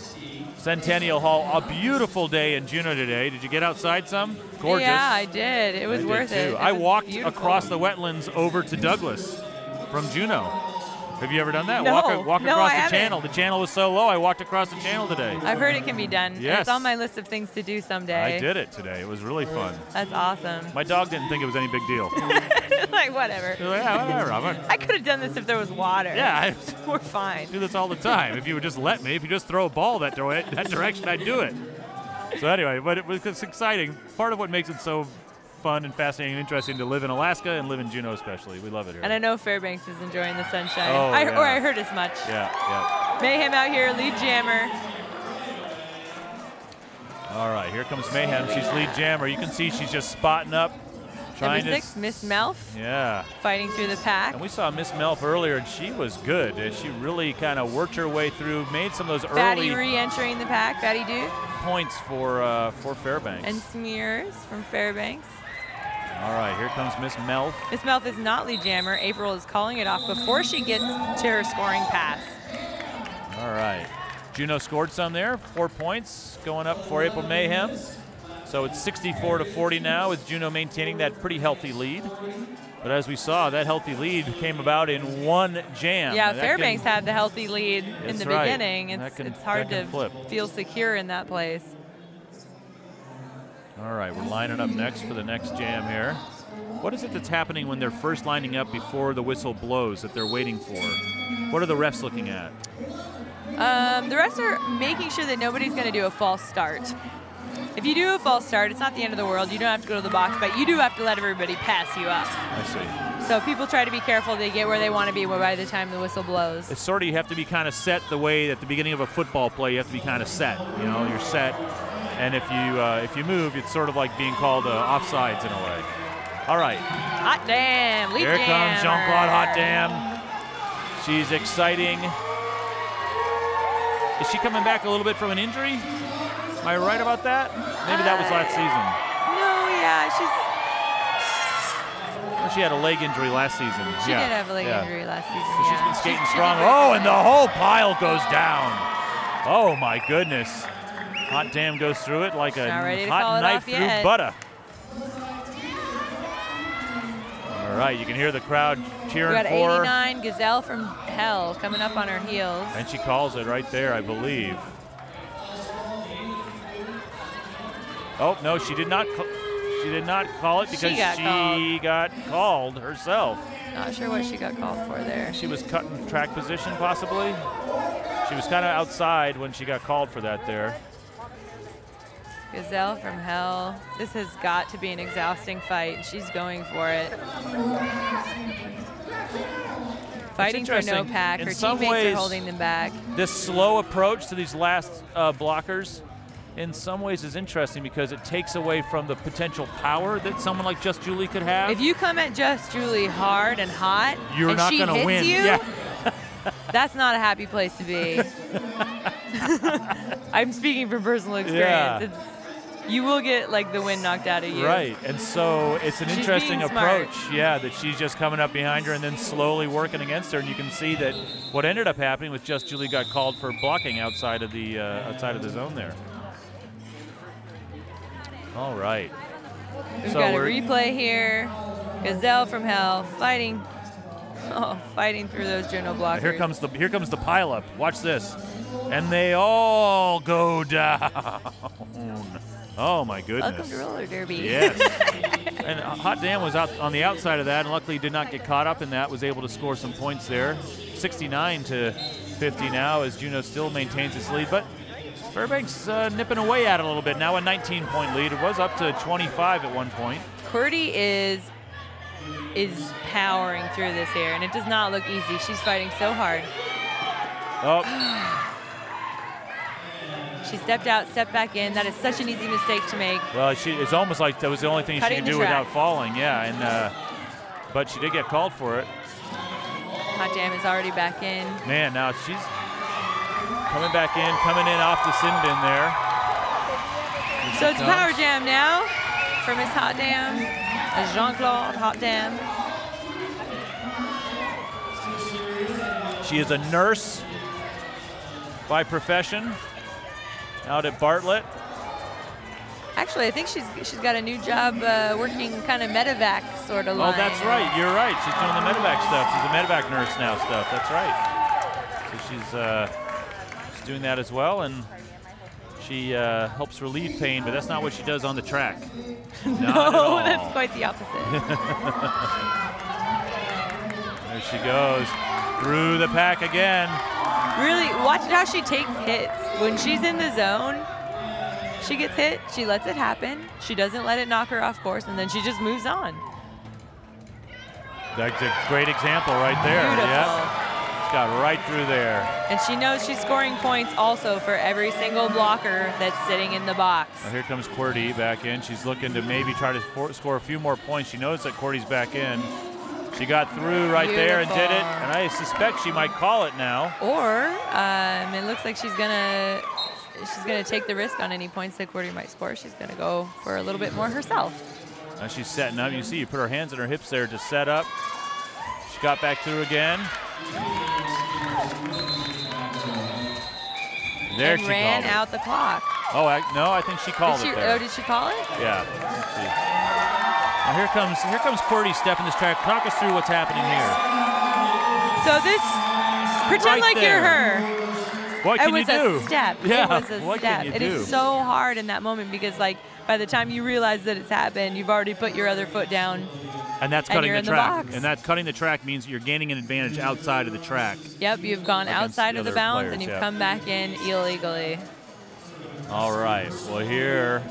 Centennial Hall. A beautiful day in Juneau today. Did you get outside some? Gorgeous. Yeah, I did. It was worth it. I walked across the wetlands over to Douglas from Juneau. Have you ever done that? No. Walk across the channel. The channel was so low, I walked across the channel today. I've heard it can be done. Yes. It's on my list of things to do someday. I did it today. It was really fun. That's awesome. My dog didn't think it was any big deal. Like, whatever. Yeah, whatever. I could have done this if there was water. Yeah. We're fine. I do this all the time. If you would just let me, if you just throw a ball that direction, I'd do it. So anyway, but it's exciting. Part of what makes it so fun and fascinating and interesting to live in Alaska and live in Juneau especially. We love it here. And I know Fairbanks is enjoying the sunshine. Oh, or I heard as much. Yeah, yeah. Mayhem out here, lead jammer. All right, here comes Mayhem. She's lead jammer. You can see she's just spotting up. Number 6, Miss Melf. Yeah. Fighting through the pack. And we saw Miss Melf earlier, and she was good. And she really kind of worked her way through, made some of those early. Fatty re-entering the pack, Fatty Duke. Points for Fairbanks. And Smears from Fairbanks. All right, here comes Miss Melf. Miss Melf is not lead jammer. April is calling it off before she gets to her scoring pass. All right. Juneau scored some there, 4 points going up for April Mayhem. So it's 64-40 now, with Juneau maintaining that pretty healthy lead. But as we saw, that healthy lead came about in one jam. Yeah, Fairbanks had the healthy lead in the beginning. It's hard to feel secure in that place. All right, we're lining up next for the next jam here. What is it that's happening when they're first lining up before the whistle blows that they're waiting for? What are the refs looking at? The refs are making sure that nobody's going to do a false start. If you do a false start, it's not the end of the world. You don't have to go to the box, but you do have to let everybody pass you up. I see. So people try to be careful. They get where they want to be by the time the whistle blows. It's sort of, you have to be kind of set the way at the beginning of a football play. You have to be kind of set. You know, you're set. And if you move, it's sort of like being called offsides in a way. All right. Hot damn. Lead jammer. Here comes Jean Claude Hot Damn. She's exciting. Is she coming back a little bit from an injury? Am I right about that? Maybe that was last season. No, yeah, she had a leg injury last season. She did have a leg injury last season. So she's been skating strong. Oh, and the whole pile goes down. Oh my goodness. Hot damn goes through it like a hot knife through butter. All right, you can hear the crowd cheering for her. We got 89, Gazelle from Hell coming up on her heels. And she calls it right there, I believe. Oh no, she did not. She did not call it because she got called herself. Not sure what she got called for there. She was cut in track position, possibly. She was kind of outside when she got called for that there. Gazelle from Hell. This has got to be an exhausting fight. She's going for it. Fighting for no pack. Her teammates are holding them back. This slow approach to these last blockers in some ways is interesting because it takes away from the potential power that someone like Just Julie could have. If you come at Just Julie hard and hot, you're and not she gonna hits win. You, yeah. That's not a happy place to be. I'm speaking from personal experience. Yeah. You will get like the wind knocked out of you. Right, and so it's an interesting approach. Yeah, that she's just coming up behind her and then slowly working against her, and you can see that what ended up happening was Just Julie got called for blocking outside of the zone there. All right. We've got a replay here. Gazelle from Hell fighting, fighting through those Juneau blockers. Here comes the pileup. Watch this, and they all go down. Oh my goodness. Welcome to roller derby. Yes. And Hot Damn was out on the outside of that, and luckily did not get caught up in that. Was able to score some points there. 69 to 50 now as Juneau still maintains its lead, but Fairbanks nipping away at it a little bit. Now a 19-point lead. It was up to 25 at one point. QWERTY is powering through this here, and it does not look easy. She's fighting so hard. Oh. She stepped out, stepped back in. That is such an easy mistake to make. Well, it's almost like that was the only thing she could do without falling. Yeah, and but she did get called for it. Hot Damn is already back in. Man, now she's coming back in, coming in off the sin bin there. So it's a power jam now for Miss Hot Damn, as Jean Claude Hot Damn. She is a nurse by profession out at Bartlett. Actually, I think she's got a new job working kind of medevac sort of line. Oh, that's right. You're right. She's doing the medevac stuff. She's a medevac nurse now stuff. That's right. So she's doing that as well, and she helps relieve pain, but that's not what she does on the track. No, that's quite the opposite. There she goes, through the pack again. Really, watch how she takes hits. When she's in the zone, she gets hit, she lets it happen, she doesn't let it knock her off course, and then she just moves on. That's a great example right there. Beautiful. Yep. Got right through there. And she knows she's scoring points also for every single blocker that's sitting in the box. Well, here comes QWERTY back in. She's looking to maybe try to score a few more points. She knows that QWERTY's back in. She got through right there and did it. And I suspect she might call it now. Or it looks like she's gonna take the risk on any points that QWERTY might score. She's gonna go for a little bit more herself. Now she's setting up. You see, you put her hands on her hips there to set up. She got back through again. There she ran out the clock. Oh, no, I think she called it there. Oh, did she call it? Yeah. Now here comes QWERTY stepping this track. Talk us through what's happening here. So this, pretend like you're her. What can you do? It was a step. Yeah. It was a step. It is so hard in that moment because, like, by the time you realize that it's happened, you've already put your other foot down. And that's cutting the track. And that cutting the track means you're gaining an advantage outside of the track. Yep, you've gone outside of the bounds and you've come back in illegally. All right. Well, here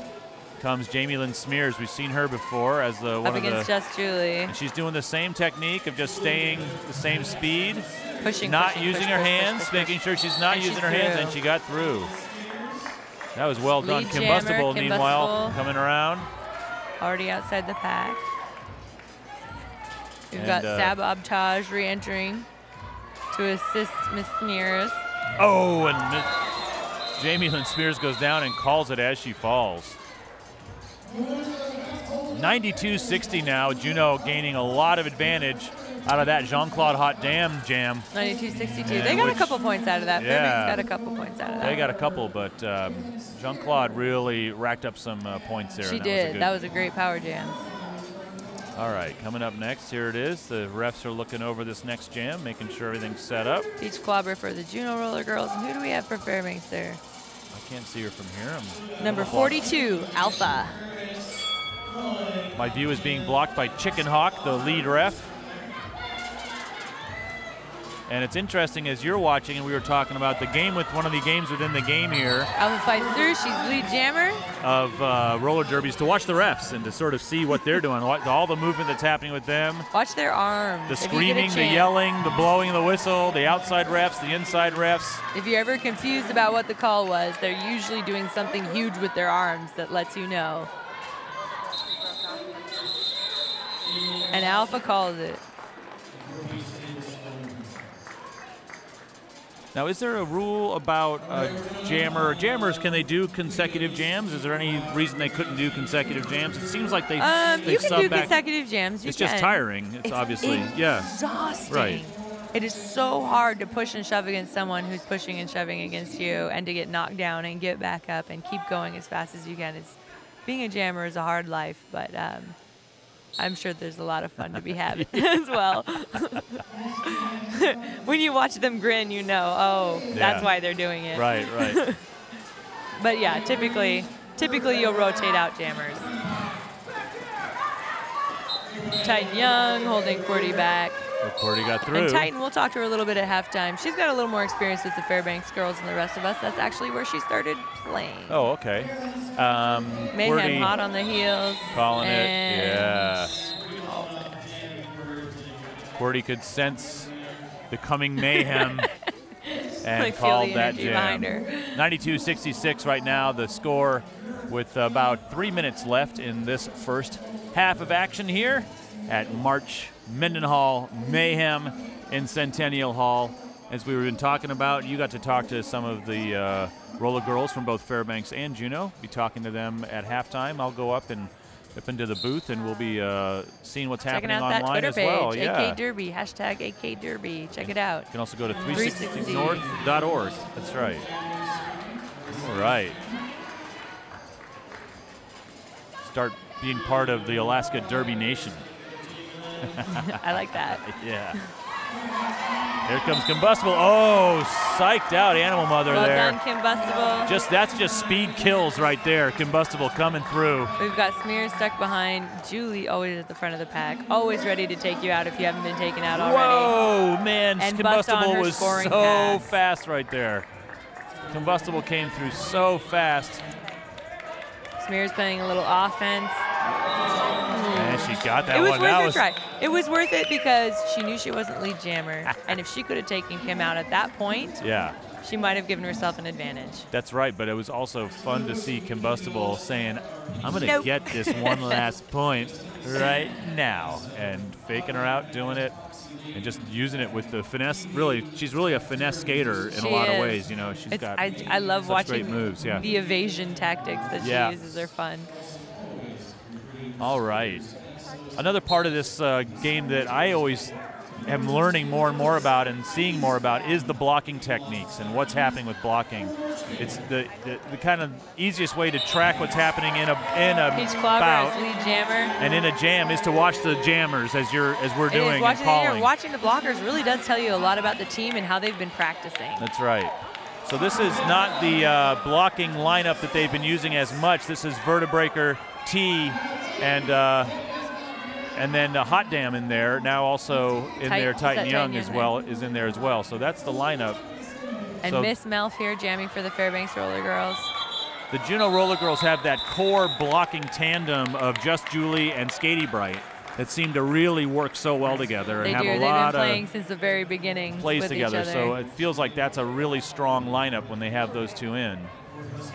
comes Jamie Lynn Spears. We've seen her before as the one up against Just Julie. And she's doing the same technique of just staying the same speed, pushing, not using her hands, making sure she's not using her hands, and she got through. That was well done. Combustible, meanwhile, coming around. Already outside the pack. We've got Sab Bob Taj re-entering to assist Miss Smears. Oh, and Jamie Lynn Spears goes down and calls it as she falls. 92-60 now. Juneau gaining a lot of advantage out of that Jean Claude Hot Dam jam. 92-62. They got a couple points out of that. Yeah, Fairbanks got a couple points out of that. They got a couple, but Jean Claude really racked up some points there. She did. That was a great power jam. All right, coming up next, here it is. The refs are looking over this next jam, making sure everything's set up. Peach Clobber for the Juneau Rollergirls. And who do we have for Fairbanks there? I can't see her from here. Number 42, Alpha. My view is being blocked by Chicken Hawk, the lead ref. And it's interesting, as you're watching, and we were talking about the game with one of the games within the game here. Alpha fights through, she's lead jammer. Of roller derbies, to watch the refs and to sort of see what they're doing, all the movement that's happening with them. Watch their arms. The screaming, the yelling, the blowing of the whistle, the outside refs, the inside refs. If you're ever confused about what the call was, they're usually doing something huge with their arms that lets you know. And Alpha calls it. Now, is there a rule about jammers? Can they do consecutive jams? Is there any reason they couldn't do consecutive jams? It seems like they you can do consecutive jams. It's just tiring. It's obviously exhausting. Right. It is so hard to push and shove against someone who's pushing and shoving against you, and to get knocked down and get back up and keep going as fast as you can. It's being a jammer is a hard life, but I'm sure there's a lot of fun to be having as well. When you watch them grin, you know, oh, that's why they're doing it. Right, right. But yeah, typically you'll rotate out jammers. Titan Young holding QWERTY back. QWERTY got through. And Titan, we'll talk to her a little bit at halftime. She's got a little more experience with the Fairbanks girls than the rest of us. That's actually where she started playing. Oh, okay. Mayhem hot on the heels. Calling it, yeah. QWERTY could sense the coming mayhem and like called that jam. 92-66 right now, the score with about 3 minutes left in this first half of action here at March Mendenhall Mayhem in Centennial Hall. As we've been talking about, you got to talk to some of the roller girls from both Fairbanks and Juneau. Be talking to them at halftime. I'll go up and up into the booth, and we'll be seeing what's happening online as well. Checking out that Twitter page, AK Derby, hashtag AK Derby. Check it out. You can also go to 360north.org. That's right. All right. Start being part of the Alaska Derby Nation. I like that. Yeah. Here comes Combustible. Oh, psyched out Animal Mother there. Well done, Combustible. That's just speed kills right there. Combustible coming through. We've got Smears stuck behind. Julie always at the front of the pack, always ready to take you out if you haven't been taken out already. Whoa, man, and Combustible was so fast right there. Combustible came through so fast. Smears playing a little offense. And she got that one. It was worth a try. It was worth it because she knew she wasn't lead jammer. And if she could have taken him out at that point, she might have given herself an advantage. That's right, but it was also fun to see Combustible saying, I'm going to get this one last point right now. And faking her out, doing it, and just using it with the finesse. Really, she's really a finesse skater in a lot of ways. You know, she's got I love watching great moves. Yeah. The evasion tactics that she uses are fun. All right. Another part of this game that I always am learning more and more about and seeing more about is the blocking techniques and what's happening with blocking. It's the kind of easiest way to track what's happening in a bout and in a jam is to watch the jammers as we're doing and calling. Watching the blockers really does tell you a lot about the team and how they've been practicing. That's right. So this is not the blocking lineup that they've been using as much. This is Vertebraker, T, and then Hot Dam in there. Now also in there, Titan Young as well is in there as well. So that's the lineup. And so Miss Melf here jamming for the Fairbanks Roller Girls. The Juneau Roller Girls have that core blocking tandem of Just Julie and Skatey Bright that seem to really work so well together and have a lot of playing since the very beginning. Plays together, so it feels like that's a really strong lineup when they have those two in,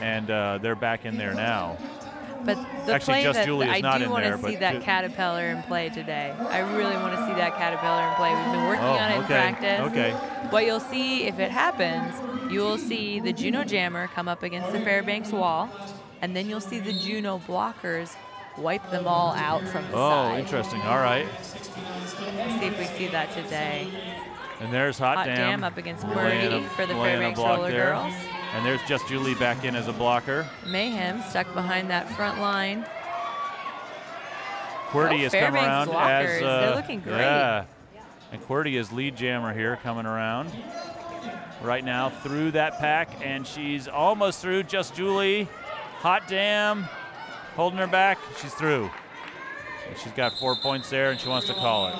and they're back in there now. But the actually, Just Julie is not in there. I do want to see that caterpillar in play today. I really want to see that caterpillar in play. We've been working on it in practice. What you'll see if it happens, you will see the Juneau Jammer come up against the Fairbanks wall, and then you'll see the Juneau Blockers wipe them all out from the side. Oh, interesting. All right. Let's see if we see that today. And there's Hot Dam. Hot Dam up against QWERTY for the Fairbanks Rollergirls. And there's Just Julie back in as a blocker. Mayhem stuck behind that front line. QWERTY has come around as they're looking great. Yeah. And QWERTY is lead jammer here, coming around right now through that pack, and she's almost through. Just Julie, Hot Dam, holding her back. She's through. And she's got 4 points there, and she wants to call it.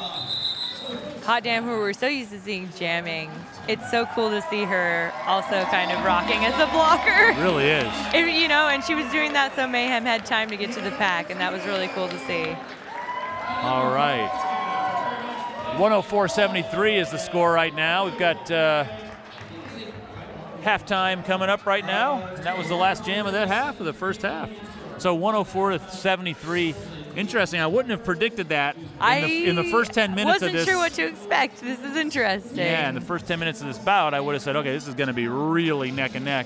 Hot Dam, who we're so used to seeing jamming, it's so cool to see her also kind of rocking as a blocker. It really is. You know, and she was doing that so Mayhem had time to get to the pack, and that was really cool to see. All right. 104.73 is the score right now. We've got halftime coming up right now. And that was the last jam of that half, of the first half. So 104.73. Interesting. I wouldn't have predicted that in the first 10 minutes of this. I wasn't sure what to expect. This is interesting. Yeah, in the first 10 minutes of this bout, I would have said, okay, this is going to be really neck and neck.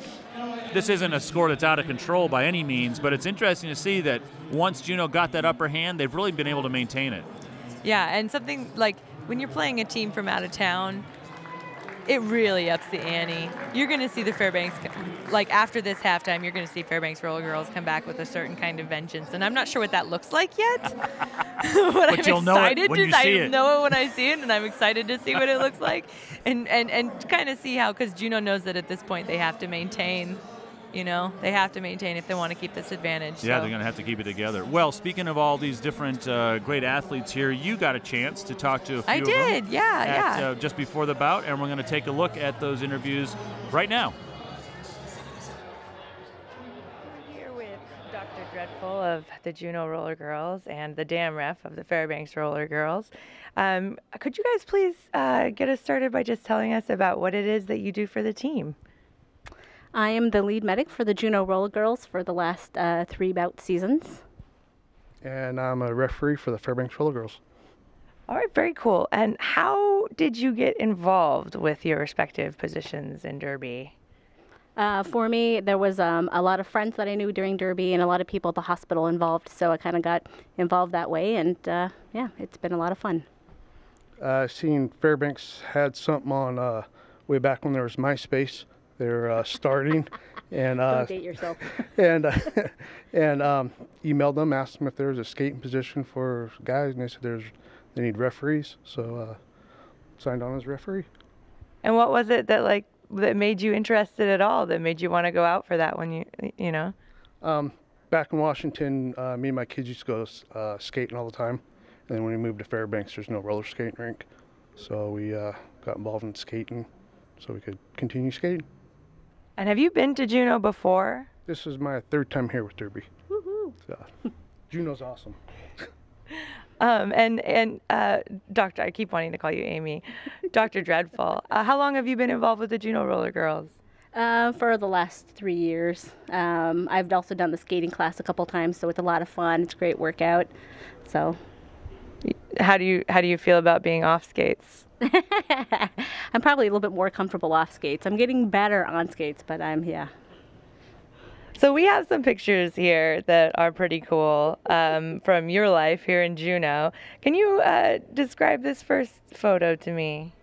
This isn't a score that's out of control by any means, but it's interesting to see that once Juneau got that upper hand, they've really been able to maintain it. Yeah, and something like when you're playing a team from out of town, it really ups the ante. You're going to see the Fairbanks, like after this halftime, you're going to see Fairbanks Rollergirls come back with a certain kind of vengeance. And I'm not sure what that looks like yet. But you'll know it when you see it. I know it when I see it, and I'm excited to see what it looks like. And kind of see how, because Juneau knows that at this point they have to maintain, you know, they have to maintain if they want to keep this advantage. Yeah, so they're going to have to keep it together. Well, speaking of all these different great athletes here, you got a chance to talk to a few of them. I did, yeah, yeah. Just before the bout, and we're going to take a look at those interviews right now. Of the Juneau Rollergirls and the Dam Ref of the Fairbanks Rollergirls. Could you guys please get us started by just telling us about what it is that you do for the team? I am the lead medic for the Juneau Rollergirls for the last 3 bout seasons. And I'm a referee for the Fairbanks Rollergirls. All right, very cool. And how did you get involved with your respective positions in Derby? For me, there was a lot of friends that I knew during Derby and a lot of people at the hospital involved, so I kind of got involved that way, and yeah, it's been a lot of fun. Seeing Fairbanks had something on way back when there was MySpace. They're starting, and don't date yourself. and emailed them, asked them if there was a skating position for guys, and they said they need referees, so signed on as referee. And what was it that that made you interested at all, that made you want to go out for that when you know? Back in Washington, me and my kids used to go skating all the time. And then when we moved to Fairbanks, there's no roller skating rink. So we got involved in skating so we could continue skating. And have you been to Juneau before? This is my 3rd time here with Derby. Woohoo! So, Juneau's awesome. Doctor, I keep wanting to call you Amy, Dr. Dreadful. How long have you been involved with the Juneau Rollergirls? For the last 3 years. I've also done the skating class a couple times, so it's a lot of fun. It's a great workout. So, how do you feel about being off skates? I'm probably a little bit more comfortable off skates. I'm getting better on skates, but yeah. So we have some pictures here that are pretty cool from your life here in Juneau. Can you describe this first photo to me?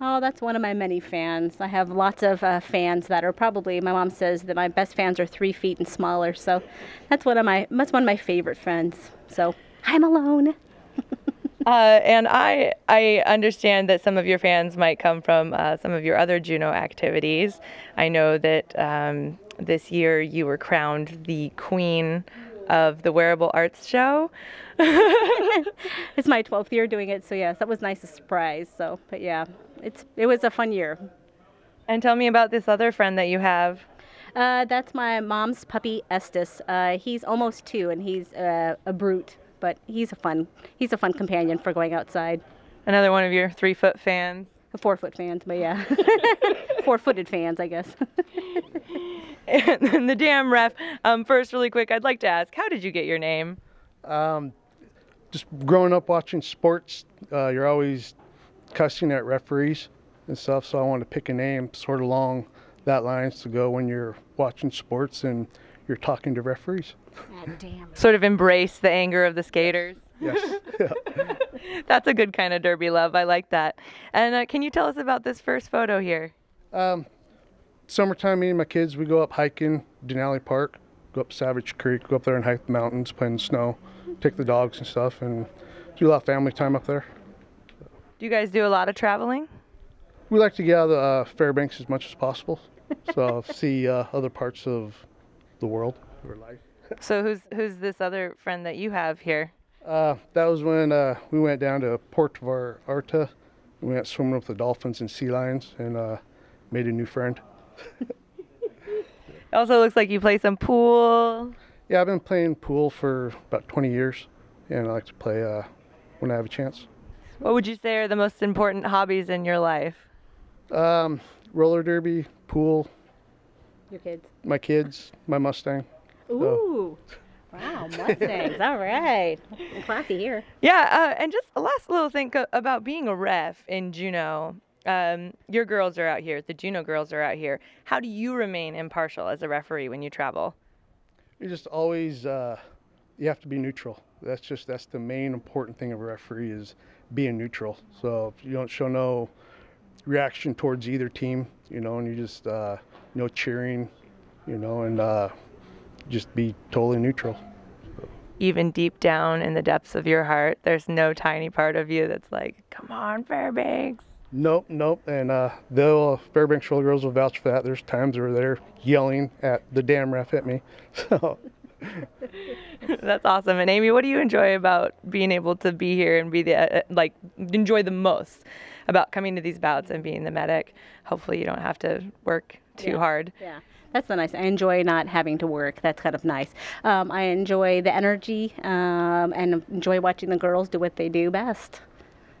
Oh, that's one of my many fans. I have lots of fans that are probably, my mom says that my best fans are 3 feet and smaller. So that's one of my favorite fans. So I'm alone. And I understand that some of your fans might come from some of your other Juneau activities. I know that this year you were crowned the queen of the Wearable Arts Show. It's my 12th year doing it, so yes, that was nice, a surprise. So, but yeah, it was a fun year. And tell me about this other friend that you have. That's my mom's puppy, Estes. He's almost 2, and he's a brute, but he's a fun companion for going outside. Another one of your 3-foot fans. 4-foot fans, but yeah. 4-footed fans, I guess. And then the Dam Ref. First, really quick, I'd like to ask, how did you get your name? Just growing up watching sports, you're always cussing at referees and stuff, so I wanted to pick a name sort of along that lines to go when you're watching sports and you're talking to referees. God damn it. Sort of embrace the anger of the skaters. Yes. Yeah. That's a good kind of derby love. I like that. And can you tell us about this first photo here? Summertime, me and my kids, we go up hiking, Denali Park, go up Savage Creek, go up there and hike the mountains, play in the snow, take the dogs and stuff, and do a lot of family time up there. Do you guys do a lot of traveling? We like to get out of the Fairbanks as much as possible, so see other parts of the world or life. So who's this other friend that you have here? That was when we went down to Puerto Vallarta. We went swimming with the dolphins and sea lions and made a new friend. It also looks like you play some pool. Yeah, I've been playing pool for about 20 years, and I like to play when I have a chance. What would you say are the most important hobbies in your life? Roller derby, pool. Your kids? My kids, my Mustang. Ooh. So. Wow, Mustangs. All right. I'm classy here. Yeah, and just a last little thing about being a ref in Juneau. Your girls are out here. The Juneau girls are out here. How do you remain impartial as a referee when you travel? You just always, you have to be neutral. That's the main important thing of a referee is being neutral. So if you don't show no reaction towards either team, you know, and you just, no cheering, you know, and just be totally neutral. Even deep down in the depths of your heart, there's no tiny part of you that's like, come on, Fairbanks. Nope, nope, and the Fairbanks Rollergirls will vouch for that. There's times where they're yelling at the Dam Ref at me. So. That's awesome. And Amy, what do you enjoy about being able to be here and be the enjoy the most about coming to these bouts and being the medic? Hopefully, you don't have to work too hard. Yeah. That's so nice. I enjoy not having to work. That's kind of nice. I enjoy the energy and enjoy watching the girls do what they do best.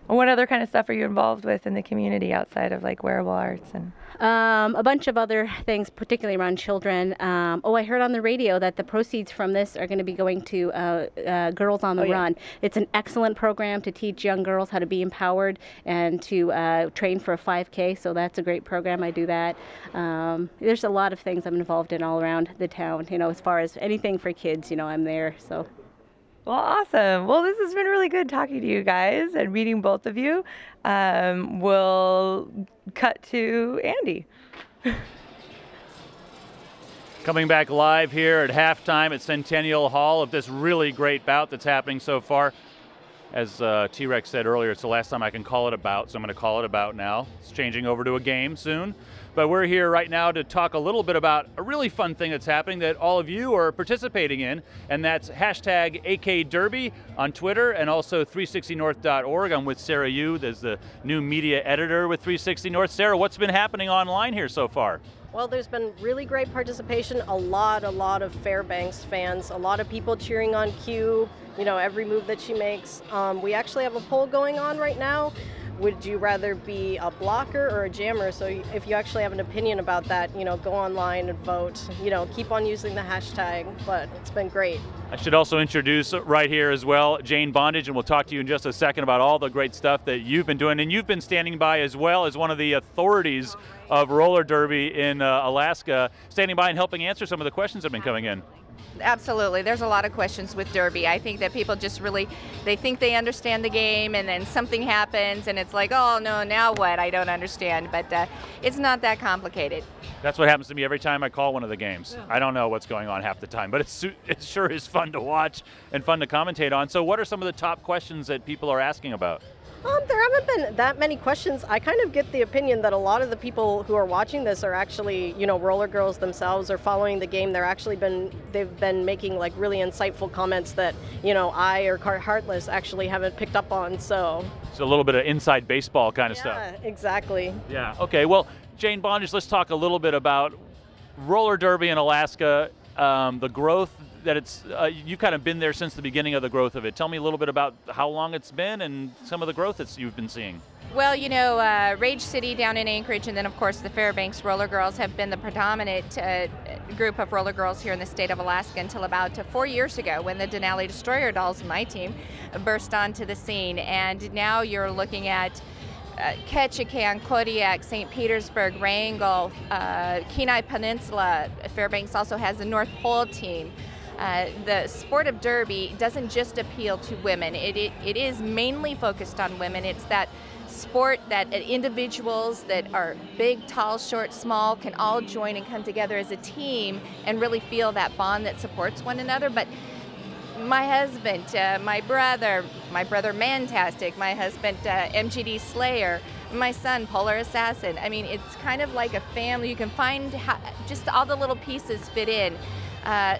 What other kind of stuff are you involved with in the community outside of like wearable arts and? A bunch of other things, particularly around children. I heard on the radio that the proceeds from this are going to be going to Girls on the Run. It's an excellent program to teach young girls how to be empowered and to train for a 5K. So that's a great program. I do that. There's a lot of things I'm involved in all around the town. You know, as far as anything for kids, you know, I'm there. So. Well, awesome. Well, this has been really good talking to you guys and meeting both of you. We'll cut to Andy. Coming back live here at halftime at Centennial Hall of this really great bout that's happening so far. As T-Rex said earlier, it's the last time I can call it a bout, so I'm going to call it a bout now. It's changing over to a game soon. But we're here right now to talk a little bit about a really fun thing that's happening that all of you are participating in, and that's hashtag AK Derby on Twitter and also 360north.org. I'm with Sarah Yu, that's the new media editor with 360 North. Sarah, what's been happening online here so far? Well, there's been really great participation, a lot of Fairbanks fans, a lot of people cheering on Q, you know, every move that she makes. We actually have a poll going on right now. Would you rather be a blocker or a jammer? So if you actually have an opinion about that, you know, go online and vote. You know, keep on using the hashtag, but it's been great. I should also introduce right here as well, Jane Bondage, and we'll talk to you in just a second about all the great stuff that you've been doing. And you've been standing by as well as one of the authorities of roller derby in Alaska, standing by and helping answer some of the questions that have been coming in. Absolutely. There's a lot of questions with derby. I think that people just really, they think they understand the game and then something happens and it's like, oh no, now what? I don't understand. But it's not that complicated. That's what happens to me every time I call one of the games. Yeah. I don't know what's going on half the time, but it sure is fun to watch and fun to commentate on. So what are some of the top questions that people are asking about? There haven't been that many questions. I kind of get the opinion that a lot of the people who are watching this are actually, you know, roller girls themselves or following the game. They've been making like really insightful comments that, you know, I or Heartless actually haven't picked up on. So it's a little bit of inside baseball kind of stuff. Yeah, exactly. Yeah. Okay. Well, Jane Bondage, let's talk a little bit about roller derby in Alaska, the growth. That it's you've kind of been there since the beginning of the growth of it. Tell me a little bit about how long it's been and some of the growth that you've been seeing. Well, you know, Rage City down in Anchorage, and then of course the Fairbanks Roller Girls have been the predominant group of roller girls here in the state of Alaska until about 4 years ago when the Denali Destroyer Dolls, my team, burst onto the scene. And now you're looking at Ketchikan, Kodiak, St. Petersburg, Wrangell, Kenai Peninsula. Fairbanks also has a North Pole team. The sport of derby doesn't just appeal to women. It is mainly focused on women. It's that sport that individuals that are big, tall, short, small can all join and come together as a team and really feel that bond that supports one another. But my husband, my brother Mantastic, my husband MGD Slayer, my son Polar Assassin. I mean, it's kind of like a family. You can find how just all the little pieces fit in.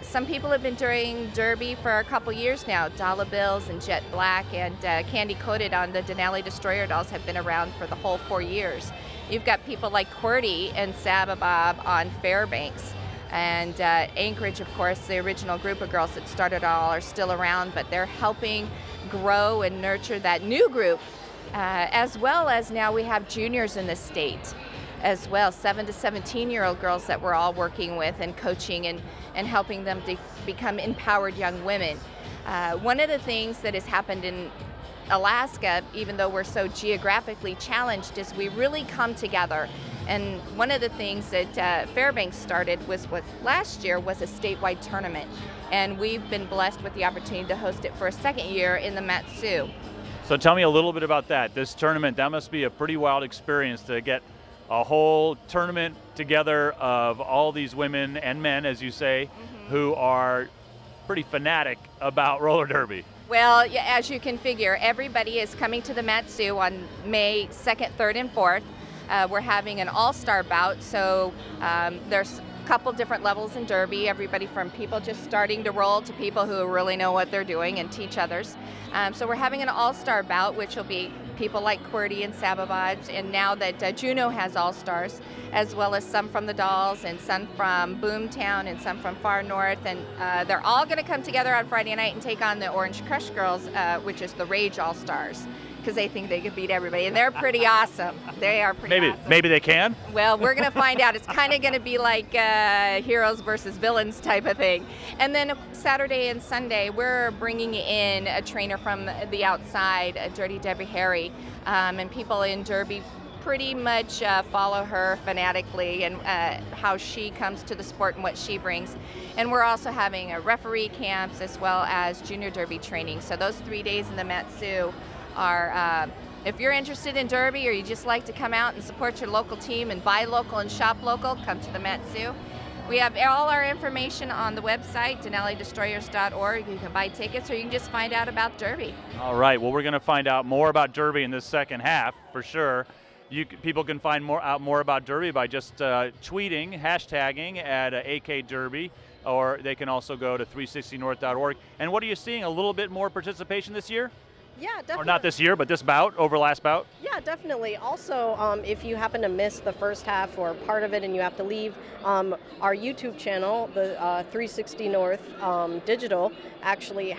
Some people have been doing derby for a couple years now. Dollar Bills and Jet Black and Candy Coated on the Denali Destroyer Dolls have been around for the whole 4 years. You've got people like QWERTY and Sab Bob on Fairbanks. And Anchorage, of course, the original group of girls that started all are still around, but they're helping grow and nurture that new group, as well as now we have juniors in the state as well, 7 to 17-year-old girls that we're all working with and coaching and helping them to become empowered young women. One of the things that has happened in Alaska, even though we're so geographically challenged, is we really come together. And one of the things that Fairbanks started was last year was a statewide tournament. And we've been blessed with the opportunity to host it for a second year in the Matsu. So tell me a little bit about that. This tournament, that must be a pretty wild experience to get a whole tournament together of all these women and men, as you say, who are pretty fanatic about roller derby. Well, as you can figure, everybody is coming to the Matsu on May 2nd, 3rd, and 4th. We're having an all-star bout, so there's a couple different levels in derby, everybody from people just starting to roll to people who really know what they're doing and teach others. So we're having an all-star bout, which will be people like QWERTY and Sababodge, and now that Juneau has all-stars, as well as some from the Dolls and some from Boomtown and some from Far North, and they're all going to come together on Friday night and take on the Orange Crush Girls, which is the Rage All-Stars, because they think they can beat everybody, and they're pretty awesome. They are pretty awesome. Maybe they can? Well, we're going to find out. It's kind of going to be like heroes versus villains type of thing. And then Saturday and Sunday, we're bringing in a trainer from the outside, Dirty Debbie Harry, and people in derby pretty much follow her fanatically and how she comes to the sport and what she brings. And we're also having a referee camps as well as junior derby training. So those 3 days in the Matsu are, if you're interested in derby or you just like to come out and support your local team and buy local and shop local, come to the Matsu. We have all our information on the website, DenaliDestroyers.org. You can buy tickets or you can just find out about derby. All right, well, we're going to find out more about derby in this second half for sure. People can find out more about derby by just tweeting, hashtagging at AK Derby, or they can also go to 360north.org. And what are you seeing? A little bit more participation this year? Yeah, definitely. Or not this year, but this bout, over last bout? Yeah, definitely. Also, if you happen to miss the first half or part of it and you have to leave, our YouTube channel, the 360 North Digital, actually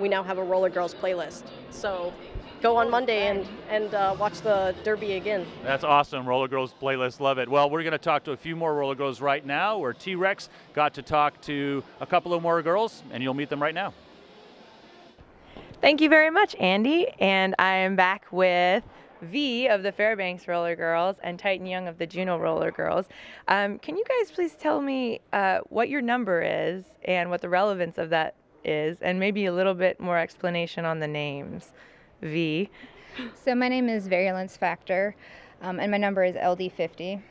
we now have a Roller Girls playlist. So go on Monday and watch the derby again. That's awesome. Roller Girls playlist. Love it. Well, we're going to talk to a few more Roller Girls right now, where T-Rex got to talk to a couple of more girls, and you'll meet them right now. Thank you very much, Andy, and I am back with V of the Fairbanks Roller Girls and Titan Young of the Juneau Roller Girls. Can you guys please tell me what your number is and what the relevance of that is, and maybe a little bit more explanation on the names? V. So my name is Virulence Factor, and my number is LD50.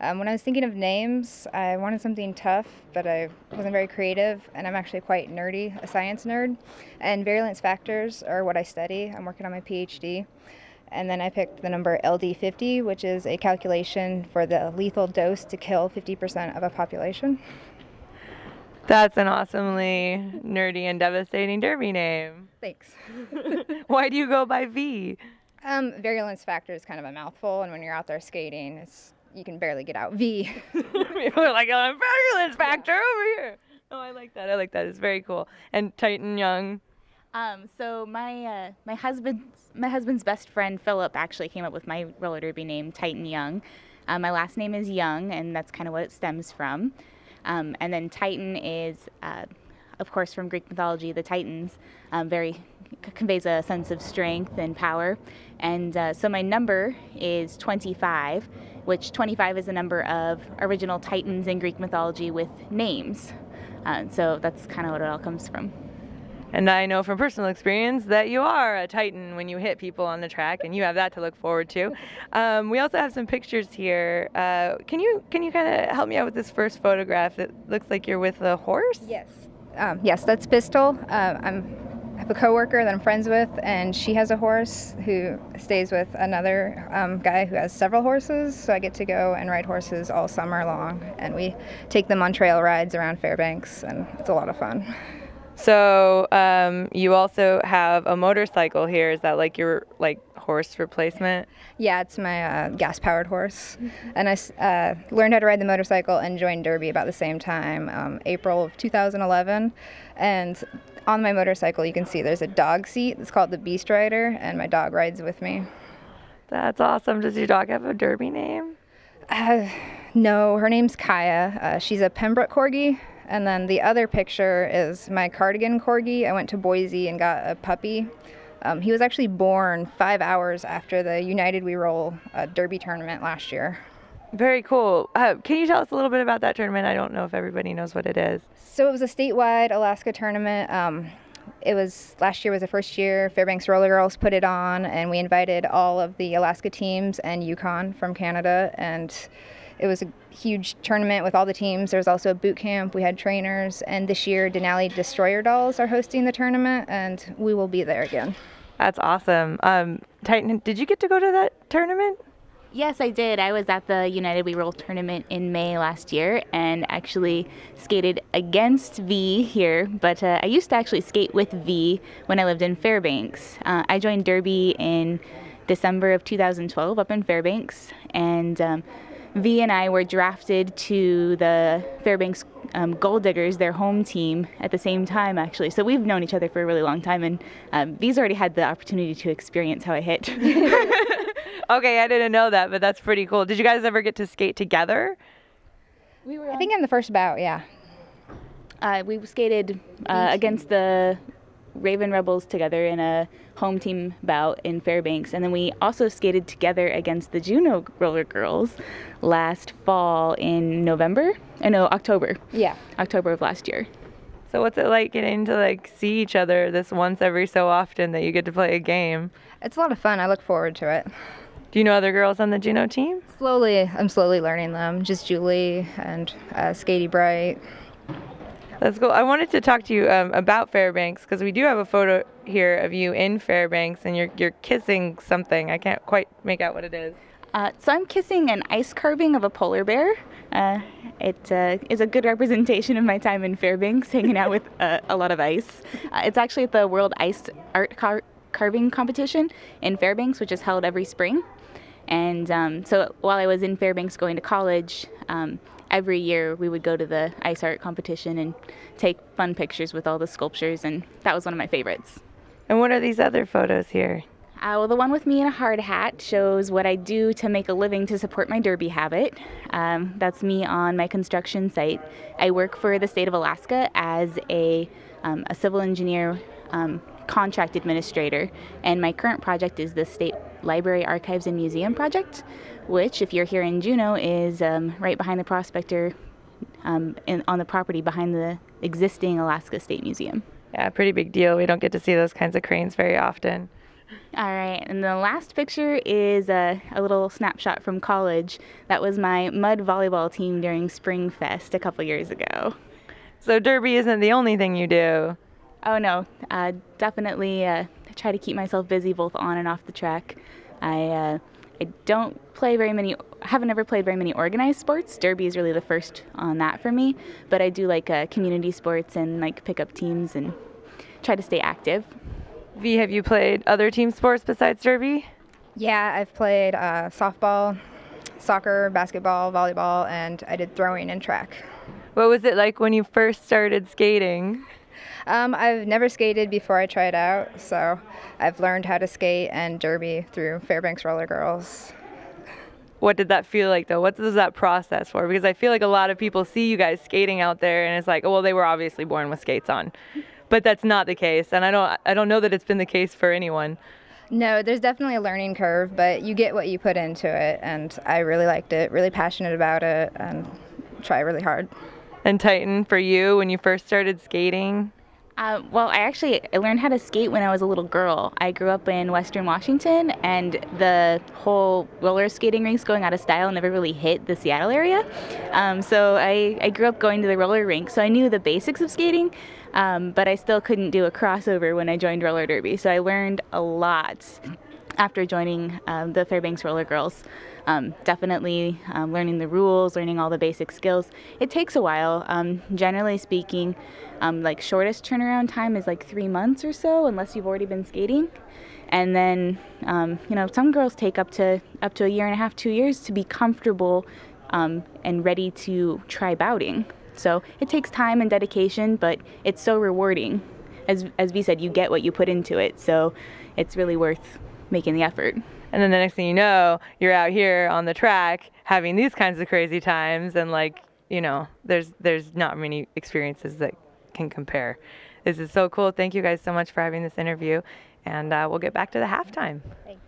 When I was thinking of names, I wanted something tough, but I wasn't very creative, and I'm actually quite nerdy, a science nerd. And virulence factors are what I study. I'm working on my PhD. And then I picked the number LD50, which is a calculation for the lethal dose to kill 50% of a population. That's an awesomely nerdy and devastating derby name. Thanks. Why do you go by V? Virulence factor is kind of a mouthful, and when you're out there skating, you can barely get out. V. People are like, I'm Virulence Factor over here. Oh, I like that. I like that. It's very cool. And Titan Young. So my husband's best friend Philip actually came up with my roller derby name, Titan Young. My last name is Young, and that's kind of what it stems from. And then Titan is, of course, from Greek mythology, the Titans, conveys a sense of strength and power. And so my number is 25, which 25 is the number of original Titans in Greek mythology with names. So that's kind of what it all comes from. And I know from personal experience that you are a Titan when you hit people on the track, and you have that to look forward to. We also have some pictures here. Can you kind of help me out with this first photograph? It looks like you're with a horse? Yes. Yes, that's Pistol. I have a coworker that I'm friends with, and she has a horse who stays with another guy who has several horses. So I get to go and ride horses all summer long, and we take them on trail rides around Fairbanks, and it's a lot of fun. So you also have a motorcycle here. Is that like your horse replacement? Yeah, it's my gas-powered horse. And I learned how to ride the motorcycle and joined Derby about the same time, April of 2011. And on my motorcycle, you can see there's a dog seat. It's called the Beast Rider, and my dog rides with me. That's awesome. Does your dog have a Derby name? No, her name's Kaya. She's a Pembroke Corgi. And then the other picture is my Cardigan Corgi. I went to Boise and got a puppy. He was actually born 5 hours after the United We Roll Derby tournament last year. Very cool. Can you tell us a little bit about that tournament? I don't know if everybody knows what it is. So it was a statewide Alaska tournament. It was, last year was the first year Fairbanks Rollergirls put it on, and we invited all of the Alaska teams and Yukon from Canada, and it was a huge tournament with all the teams. There was also a boot camp. We had trainers. And this year, Denali Destroyer Dolls are hosting the tournament, and we will be there again. That's awesome. Titan, did you get to go to that tournament? Yes, I did. I was at the United We Roll tournament in May last year and actually skated against V here, but I used to actually skate with V when I lived in Fairbanks. I joined Derby in December of 2012 up in Fairbanks, and V and I were drafted to the Fairbanks Gold Diggers, their home team, at the same time, actually. So we've known each other for a really long time, and V's already had the opportunity to experience how I hit. Okay, I didn't know that, but that's pretty cool. Did you guys ever get to skate together? We were, I think, in the first bout, yeah. We skated against the Raven Rebels together in a home team bout in Fairbanks, and then we also skated together against the Juneau Rollergirls last fall in October. Yeah, October of last year. So what's it like getting to see each other this once every so often that you get to play a game? It's a lot of fun. I look forward to it. Do you know other girls on the Juneau team? Slowly, I'm slowly learning them. Just Julie and Skatey Bright. That's cool. I wanted to talk to you about Fairbanks, because we do have a photo here of you in Fairbanks, and you're kissing something. I can't quite make out what it is. So I'm kissing an ice carving of a polar bear. It is a good representation of my time in Fairbanks, hanging out with a lot of ice. It's actually at the World Ice Art Carving Competition in Fairbanks, which is held every spring. And so while I was in Fairbanks going to college, every year we would go to the ice art competition and take fun pictures with all the sculptures, and that was one of my favorites. And what are these other photos here? Well, the one with me in a hard hat shows what I do to make a living to support my derby habit. That's me on my construction site. I work for the state of Alaska as a civil engineer contract administrator, and my current project is the state library, archives, and museum project, which, if you're here in Juneau, is right behind the Prospector on the property behind the existing Alaska State Museum. Yeah, pretty big deal. We don't get to see those kinds of cranes very often. All right, and the last picture is a little snapshot from college. That was my mud volleyball team during Spring Fest a couple years ago. So derby isn't the only thing you do. Oh no, definitely try to keep myself busy both on and off the track. I don't play very many, haven't ever played very many organized sports. Derby is really the first on that for me, but I do like community sports and like pickup teams and try to stay active. V, have you played other team sports besides derby? Yeah, I've played softball, soccer, basketball, volleyball, and I did throwing and track. What was it like when you first started skating? I've never skated before I tried out, so I've learned how to skate and derby through Fairbanks Rollergirls. What did that feel like though? What does that process for? Because I feel like a lot of people see you guys skating out there and it's like, oh, well, they were obviously born with skates on. But that's not the case, and I don't know that it's been the case for anyone. No, there's definitely a learning curve, but you get what you put into it, and I really liked it, really passionate about it, and try really hard. And Titan, for you, when you first started skating? Well, I learned how to skate when I was a little girl. I grew up in Western Washington, and the whole roller skating rinks going out of style never really hit the Seattle area. So I grew up going to the roller rink, so I knew the basics of skating, but I still couldn't do a crossover when I joined roller derby. So I learned a lot after joining the Fairbanks Rollergirls. Definitely learning the rules, learning all the basic skills. It takes a while. Generally speaking, like shortest turnaround time is like 3 months or so, unless you've already been skating. And then, you know, some girls take up to a year and a half, 2 years to be comfortable and ready to try bouting. So it takes time and dedication, but it's so rewarding. As V said, you get what you put into it, so it's really worth making the effort. And then the next thing you know, you're out here on the track having these kinds of crazy times, and like, you know, there's not many experiences that can compare. This is so cool. Thank you guys so much for having this interview, and we'll get back to the halftime. Thanks.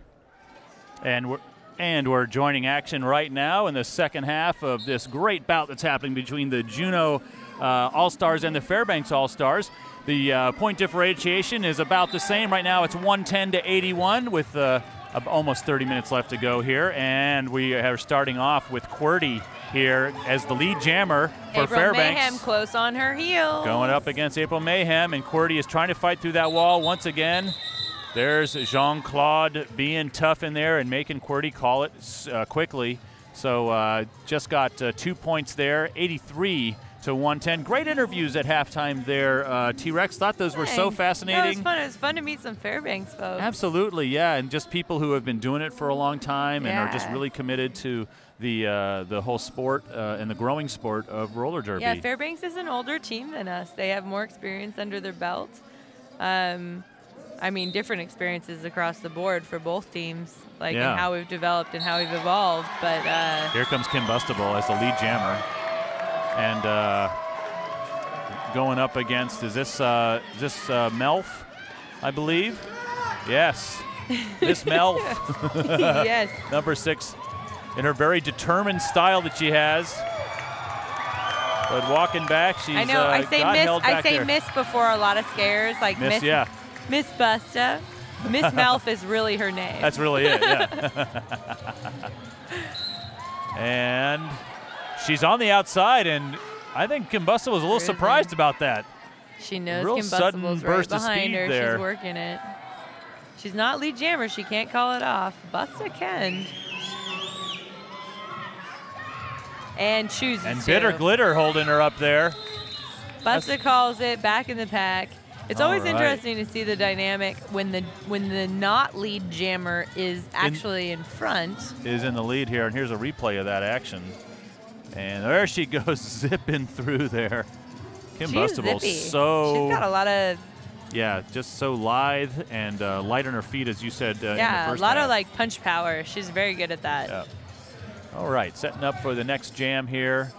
And we're joining action right now in the second half of this great bout that's happening between the Juneau All-Stars and the Fairbanks All-Stars. The point differentiation is about the same. Right now it's 110 to 81 with almost 30 minutes left to go here. And we are starting off with QWERTY here as the lead jammer for April Fairbanks. Mayhem close on her heels. Going up against April Mayhem, and QWERTY is trying to fight through that wall once again. There's Jean Claude being tough in there and making QWERTY call it quickly. So just got 2 points there, 83 to 110. Great interviews at halftime there. T-Rex thought those were so fascinating. It was fun. It was fun to meet some Fairbanks folks. Absolutely, yeah, and just people who have been doing it for a long time and are just really committed to the whole sport and the growing sport of roller derby. Yeah, Fairbanks is an older team than us. They have more experience under their belt. I mean, different experiences across the board for both teams, like in how we've developed and how we've evolved. But here comes Combustible as the lead jammer. And going up against, is this Melf, I believe? Yes, this Melf. Yes. Number 6 in her very determined style that she has. But walking back, she's I say miss before a lot of scares. Like Miss Busta. Miss Melf is really her name. That's really it, yeah. And she's on the outside, and I think Combustible was a little surprised about that. She knows Combustible's right behind her. She's working it. She's not lead jammer. She can't call it off. Busta can. And chooses to. And Bitter Glitter holding her up there. Busta calls it, back in the pack. It's always interesting to see the dynamic when the not lead jammer is actually in front. Is in the lead here, and here's a replay of that action. And there she goes, zipping through there. Combustible, she's got a lot of. Yeah, just so lithe and light on her feet, as you said. In the first half. Of like punch power. She's very good at that. Yeah. All right, setting up for the next jam here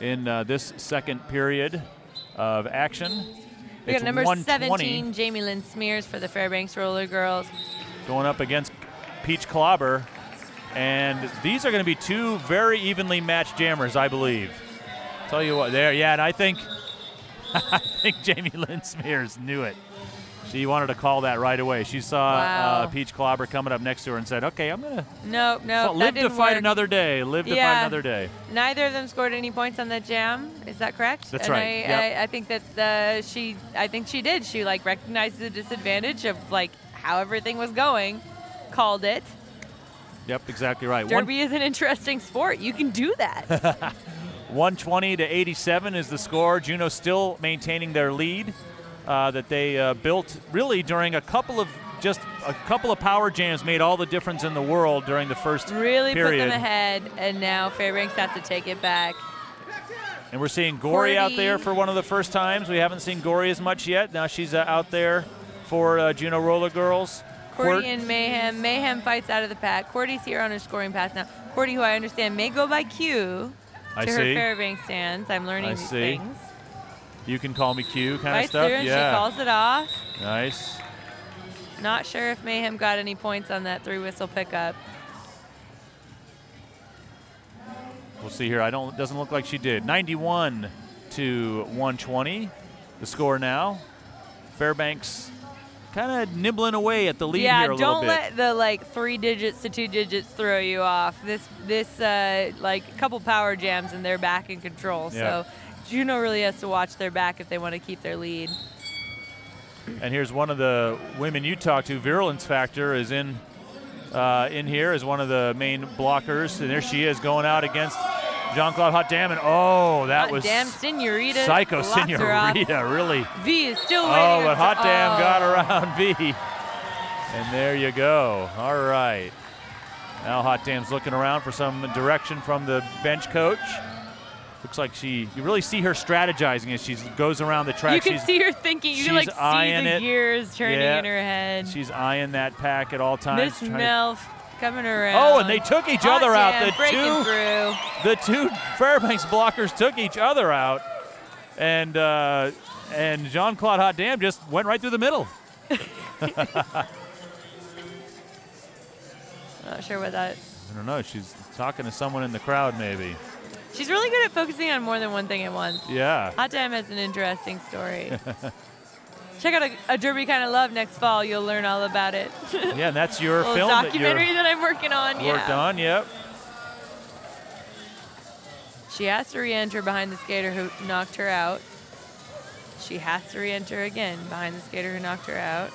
in this second period of action. We got number 17, Jamie Lynn Spears for the Fairbanks Rollergirls, going up against Peach Clobber. And these are going to be two very evenly matched jammers, I believe. Tell you what, there, yeah, and I think Jamie Lynn Spears knew it. She wanted to call that right away. She saw Peach Clobber coming up next to her and said, okay, I'm going to live to fight another day, live to fight another day. Neither of them scored any points on that jam. Is that correct? That's right. I think that she did. She, like, recognized the disadvantage of, like, how everything was going, called it. Yep, exactly right. Derby is an interesting sport. You can do that. 120 to 87 is the score. Juneau still maintaining their lead that they built really during a couple of power jams made all the difference in the world during the first period. Really put them ahead, and now Fairbanks has to take it back. And we're seeing Glory out there for one of the first times. We haven't seen Glory as much yet. Now she's out there for Juneau Rollergirls. QWERTY and Mayhem. Mayhem fights out of the pack. QWERTY's here on her scoring path now. QWERTY, who I understand may go by Q to her Fairbanks stands. I'm learning these things. You can call me Q kind of stuff. Yeah. She calls it off. Nice. Not sure if Mayhem got any points on that three-whistle pickup. We'll see here. Doesn't look like she did. 91 to 120. The score now. Fairbanks kind of nibbling away at the lead here a little bit. Yeah, don't let the like 3 digits to 2 digits throw you off. This like a couple power jams and they're back in control. Yeah. So Juneau really has to watch their back if they want to keep their lead. And here's one of the women you talked to. Virulence Factor is in here as one of the main blockers, and there she is going out against Jean Claude Hot Damn, and oh, that was Damn Senorita. Psycho Senorita, really. V is still waiting. Oh, but Hot Damn got around V. And there you go. All right. Now Hot Damn's looking around for some direction from the bench coach. Looks like you really see her strategizing as she goes around the track. You can see her thinking. You can like see the gears turning in her head. She's eyeing that pack at all times. Miss Melf coming around. Oh, and they took each other out. The two Fairbanks blockers took each other out, and Jean Claude Hot Damn just went right through the middle. Not sure what that. I don't know. She's talking to someone in the crowd, maybe. She's really good at focusing on more than one thing at once. Yeah. Hot Damn has an interesting story. Check out a Derby Kind of Love next fall. You'll learn all about it. Yeah, and that's your film documentary that I'm working on. Worked on, yep. She has to re-enter behind the skater who knocked her out. She has to re-enter again behind the skater who knocked her out.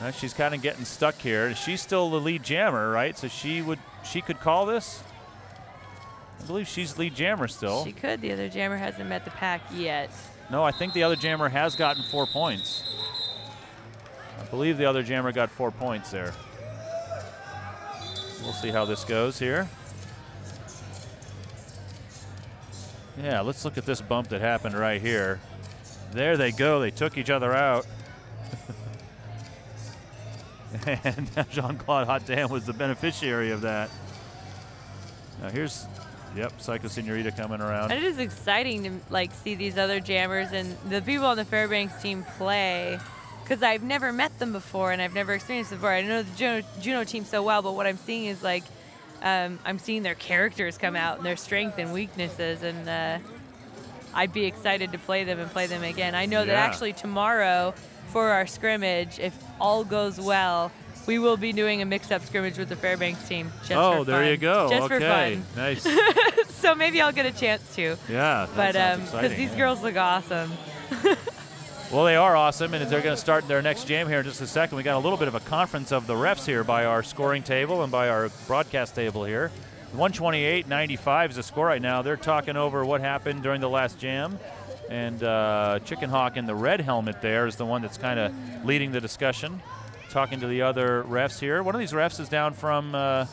Now she's kind of getting stuck here. She's still the lead jammer, right? So she could call this. I believe she's lead jammer still. She could. The other jammer hasn't met the pack yet. No, I think the other jammer has gotten 4 points. I believe the other jammer got 4 points there. We'll see how this goes here. Yeah, let's look at this bump that happened right here. There they go. They took each other out. And Jean Claude Hot Damn was the beneficiary of that. Now here's. Yep, Psycho Senorita coming around. And it is exciting to like see these other jammers and the people on the Fairbanks team play, because I've never met them before and I've never experienced it before. I know the Juneau team so well, but what I'm seeing is like I'm seeing their characters come out and their strength and weaknesses, and I'd be excited to play them again. I know that actually tomorrow for our scrimmage, if all goes well, we will be doing a mix-up scrimmage with the Fairbanks team. Just for fun. There you go. Just for fun. Nice. So maybe I'll get a chance to. Yeah, but because these girls look awesome. Well, they are awesome, and they're going to start their next jam here in just a second. We got a little bit of a conference of the refs here by our scoring table and by our broadcast table here. 128.95 is the score right now. They're talking over what happened during the last jam, and Chicken Hawk in the red helmet there is the one that's kind of leading the discussion. Talking to the other refs here. One of these refs is down from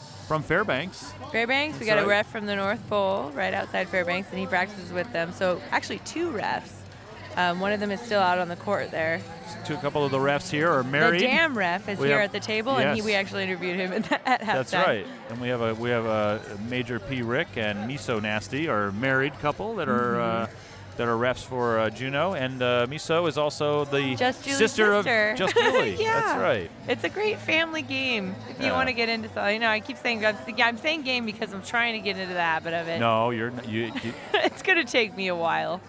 Fairbanks. Fairbanks, we got a ref from the North Pole right outside Fairbanks, and he practices with them. So actually two refs. One of them is still out on the court there. A couple of the refs here are married. The Dam Ref is here at the table, and we actually interviewed him at halftime. That's right. And we have a Major P. Rick and Miso Nasty, our married couple that are that are refs for Juneau, and Miso is also the sister of Just Julie. That's right. It's a great family game if you want to get into something. You know, I keep saying I'm saying game because I'm trying to get into the habit of it. No, you're not. It's going to take me a while.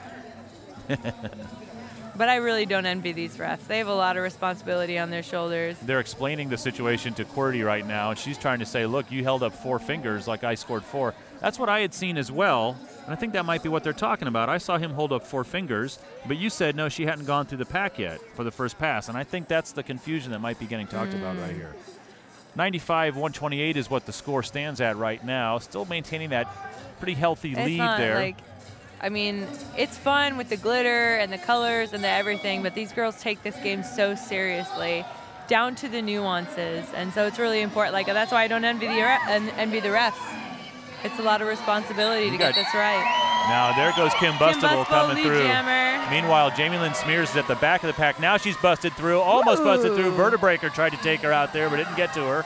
But I really don't envy these refs. They have a lot of responsibility on their shoulders. They're explaining the situation to QWERTY right now, and she's trying to say, look, you held up 4 fingers like I scored 4. That's what I had seen as well, and I think that might be what they're talking about. I saw him hold up 4 fingers, but you said, no, she hadn't gone through the pack yet for the first pass, and I think that's the confusion that might be getting talked about right here. 95-128 is what the score stands at right now, still maintaining that pretty healthy lead there. I mean, it's fun with the glitter and the colors and the everything, but these girls take this game so seriously, down to the nuances, and so it's really important. Like, that's why I don't envy the refs. It's a lot of responsibility to get this right. Now there goes Combustible coming through. Jammer. Meanwhile, Jamie Lynn Spears is at the back of the pack. Now she's busted through, almost busted through. Vertebraker tried to take her out there, but didn't get to her.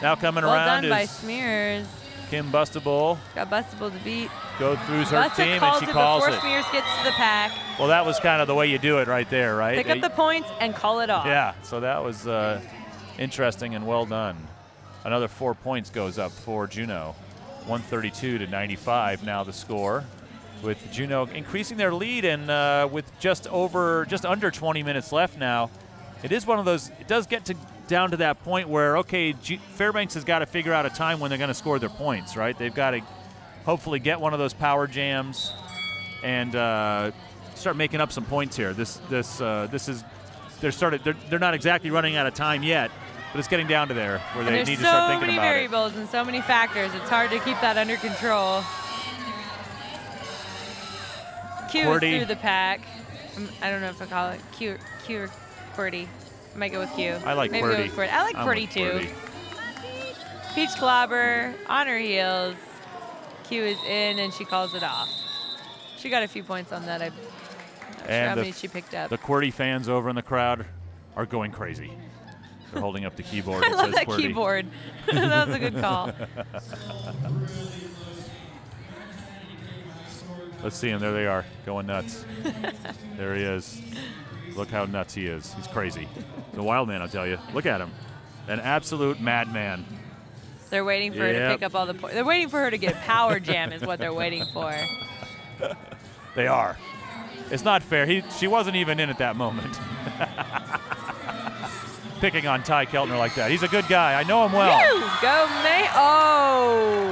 Now coming around is by Smears. Kim Bustable. Got Bustable to beat. Go through her team and she calls it. Before Smears gets to the pack. Well, that was kind of the way you do it right there, right? Pick up the points and call it off. Yeah, so that was interesting and well done. Another 4 points goes up for Juneau. 132 to 95 now the score, with Juneau increasing their lead, and with just under 20 minutes left now. It is one of those, it does get to down to that point where, okay, Fairbanks has got to figure out a time when they're going to score their points, right? They've got to hopefully get one of those power jams and start making up some points here. This is, they're not exactly running out of time yet, but it's getting down to there where they need to start thinking about it. There's so many variables and so many factors. It's hard to keep that under control. Q is through the pack. I don't know if I call it Q or QWERTY. I might go with Q. I like QWERTY. I like QWERTY too. QWERTY. Peach Clobber on her heels. Q is in and she calls it off. She got a few points on that. I'm not sure how many she picked up. The QWERTY fans over in the crowd are going crazy. They're holding up the keyboard. I love that QWERTY. Keyboard. That was a good call. Let's see him. There they are, going nuts. There he is. Look how nuts he is. He's crazy. He's a wild man, I'll tell you. Look at him. An absolute madman. They're waiting for her to pick up all the points. They're waiting for her to get power jam is what they're waiting for. They are. It's not fair. She wasn't even in at that moment. Picking on Ty Keltner like that. He's a good guy. I know him well. Go, May. Oh.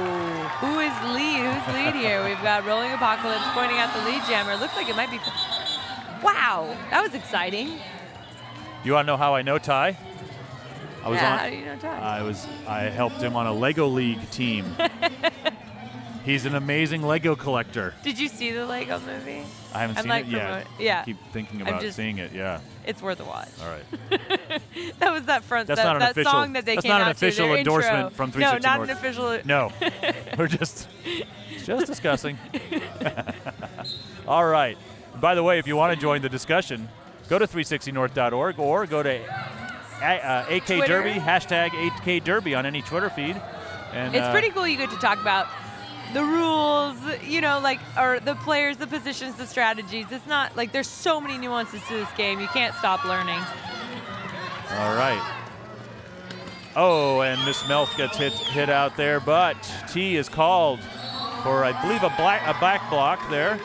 Who is lead? Who's lead here? We've got Rolling Apocalypse pointing out the lead jammer. Looks like it might be. Wow, that was exciting. You want to know how I know Ty? I was on. How do you know Ty? I helped him on a Lego League team. He's an amazing Lego collector. Did you see the Lego movie? I haven't seen it yet. Yeah. I keep thinking about seeing it, yeah. It's worth a watch. All right. That was that front, that song that they came out to. That's not an official endorsement from 360 North. No, not an official. No. We're just discussing. All right. By the way, if you want to join the discussion, go to 360north.org or go to AK Derby, hashtag AK Derby on any Twitter feed. And it's pretty cool you get to talk about the rules, you know, like, or the players, the positions, the strategies. It's not, like, there's so many nuances to this game. You can't stop learning. All right. Oh, and Miss Melf gets hit out there, but T is called for, I believe, a back block there.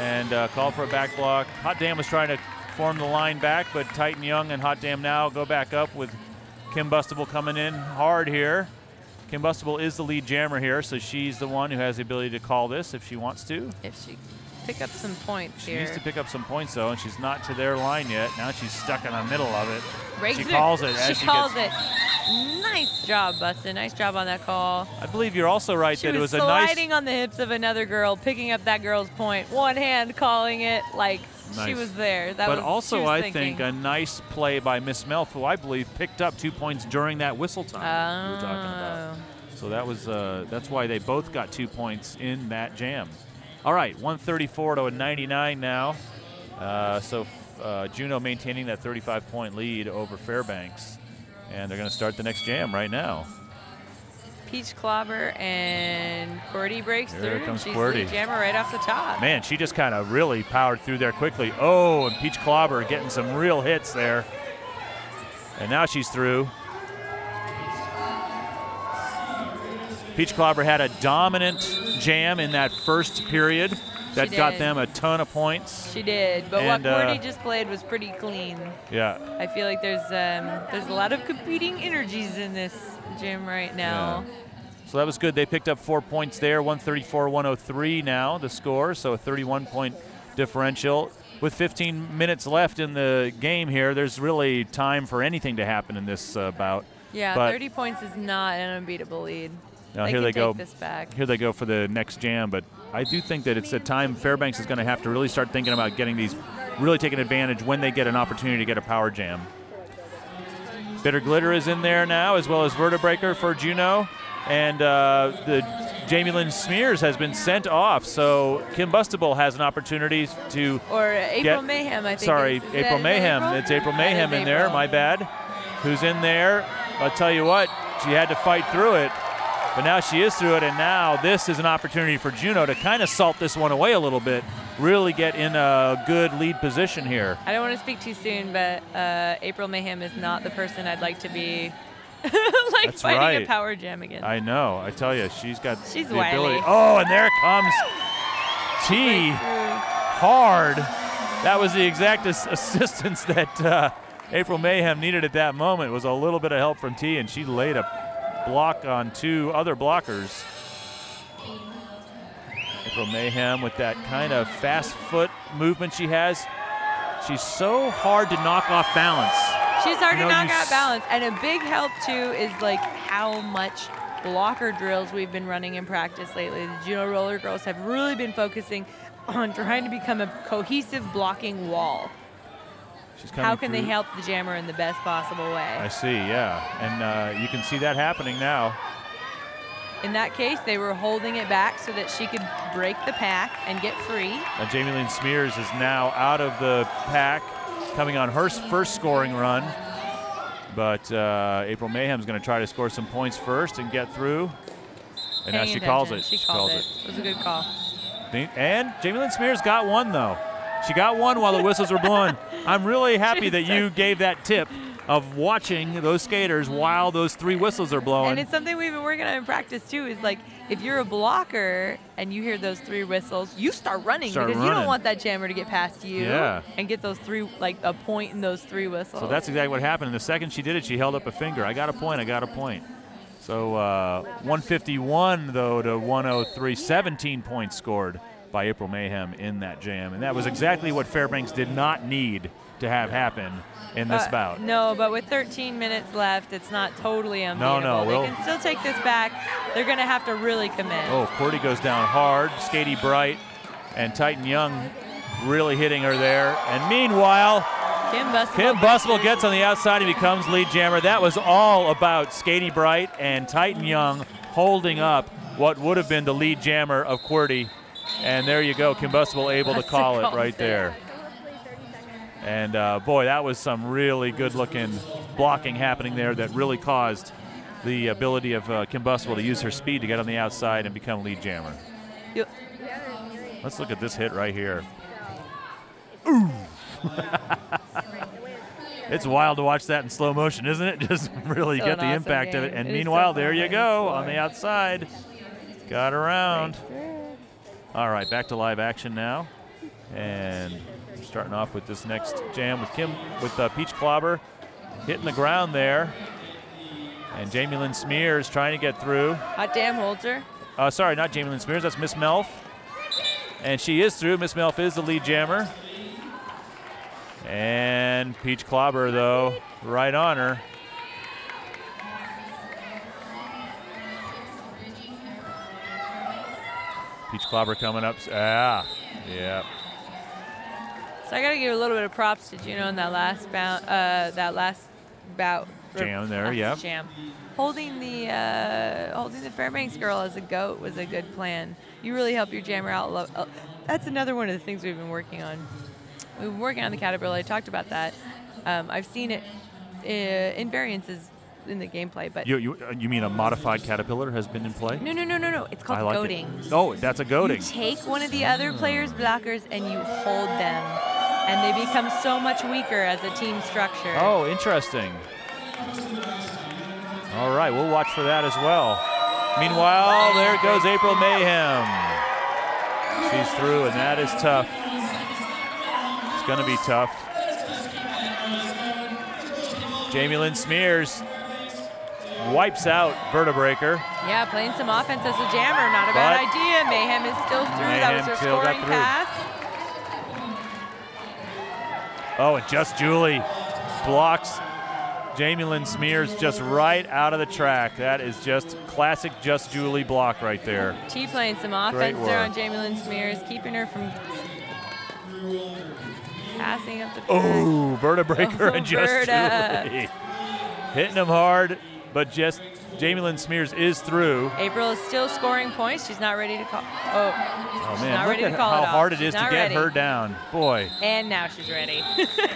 And call for a back block. Hot Damn was trying to form the line back, but Titan Young and Hot Damn now go back up with Kim Bustable coming in hard here. Kim Bustable is the lead jammer here, so she's the one who has the ability to call this if she wants to. If she pick up some points here. She needs to pick up some points, though, and she's not to their line yet. Now she's stuck in the middle of it. Breaks she calls it. Nice job, Busta. Nice job on that call. I believe you're also right that it was a nice... sliding on the hips of another girl, picking up that girl's point. One hand calling it like she was there. That but was, also, was I thinking. Think, a nice play by Miss Melf, who I believe picked up 2 points during that whistle time we were talking about. So that was, that's why they both got 2 points in that jam. All right, 134 to a 99 now. So Juneau maintaining that 35-point lead over Fairbanks. And they're going to start the next jam right now. Peach Clobber and QWERTY breaks through. Here comes QWERTY. She's the jammer right off the top. Man, she just kind of really powered through there quickly. Oh, and Peach Clobber getting some real hits there. And now she's through. Peach Clobber had a dominant jam in that first period. That got them a ton of points. She did, but and what QWERTY just played was pretty clean. Yeah. I feel like there's a lot of competing energies in this gym right now. Yeah. So that was good. They picked up 4 points there, 134-103 now, the score, so a 31-point differential. With 15 minutes left in the game here, there's really time for anything to happen in this bout. Yeah, but 30 points is not an unbeatable lead. Now here they go. Here they go for the next jam, but I do think that it's a time Fairbanks is going to have to really start thinking about getting these, really taking advantage when they get an opportunity to get a power jam. Bitter Glitter is in there now, as well as Vertebraker for Juneau, and the Jamie Lynn Spears has been sent off, so Combustible has an opportunity to April Mayhem. My bad. Who's in there? I'll tell you what, she had to fight through it, but now she is through it, and now this is an opportunity for Juneau to kind of salt this one away a little bit, really get in a good lead position here. I don't want to speak too soon, but April Mayhem is not the person I'd like to be fighting a power jam again. I know. I tell you, she's the ability. Oh, and there comes T hard. That was the exact assistance that April Mayhem needed at that moment. It was a little bit of help from T, and she laid a block on two other blockers. April Mayhem with that kind of fast foot movement she has. She's so hard to knock off balance. She's hard to knock off balance. And a big help, too, is like how much blocker drills we've been running in practice lately. The Juneau Rollergirls have really been focusing on trying to become a cohesive blocking wall. How can they help the jammer in the best possible way? I see, yeah. And you can see that happening now. In that case, they were holding it back so that she could break the pack and get free. Now, Jamie Lynn Spears is now out of the pack, coming on her first scoring run. But April Mayhem's going to try to score some points first and get through. And now she calls it. She calls it. It was a good call. And Jamie Lynn Spears got one, though. She got one while the whistles were blowing. I'm really happy that you gave that tip of watching those skaters while those three whistles are blowing. And it's something we've been working on in practice too, is like if you're a blocker and you hear those three whistles, you start running because you don't want that jammer to get past you and get those three, like a point in those three whistles. So that's exactly what happened. And the second she did it, she held up a finger. I got a point, I got a point. So 151 though to 103, 17 points scored by April Mayhem in that jam. And that was exactly what Fairbanks did not need to have happen in this bout. No, but with 13 minutes left, it's not totally unbeatable. No, no. They can still take this back. They're going to have to really commit. Oh, QWERTY goes down hard. Skatey Bright and Titan Young really hitting her there. And meanwhile, Combustible gets on the outside and becomes lead jammer. That was all about Skatey Bright and Titan Young holding up what would have been the lead jammer of QWERTY. And there you go, Combustible able to call it right there. And boy, that was some really good-looking blocking happening there that really caused the ability of Combustible to use her speed to get on the outside and become lead jammer. Yep. Let's look at this hit right here. Ooh! It's wild to watch that in slow motion, isn't it? Just really get the impact of it. And meanwhile, there you go on the outside. Got around. All right, back to live action now. And we're starting off with this next jam with Peach Clobber hitting the ground there. And Jamie Lynn Spears trying to get through. Hot damn, Holzer. Sorry, not Jamie Lynn Spears, that's Miss Melf. And she is through. Miss Melf is the lead jammer. And Peach Clobber, though, right on her. Peach Clobber coming up. Ah, yeah. So I got to give a little bit of props to Juneau in that last bout. That last jam. Holding the Fairbanks girl as a goat was a good plan. You really help your jammer out. That's another one of the things we've been working on. We've been working on the caterpillar. I talked about that. I've seen it in variances in the gameplay, but you mean a modified caterpillar has been in play? No. It's called goading. Oh, that's a goading. You take one of the other players' blockers and you hold them, and they become so much weaker as a team structure. Oh, interesting. All right, we'll watch for that as well. Meanwhile, there goes April Mayhem. She's through, and that is tough. It's going to be tough. Jamie Lynn Spears wipes out Vertebraker. Yeah, playing some offense as a jammer, not a bad idea. Mayhem is still through. That was her scoring pass. Oh, and Just Julie blocks Jamie Lynn Spears just right out of the track. That is just classic Just Julie block right there. T playing some offense there on Jamie Lynn Spears, keeping her from passing up the pack. Oh, Vertebraker and Just Julie hitting him hard. But just Jamie Lynn Spears is through. April is still scoring points. She's not ready to call. Oh, she's man, not ready to call how it hard off. It is to get ready. Her down. Boy. And now she's ready.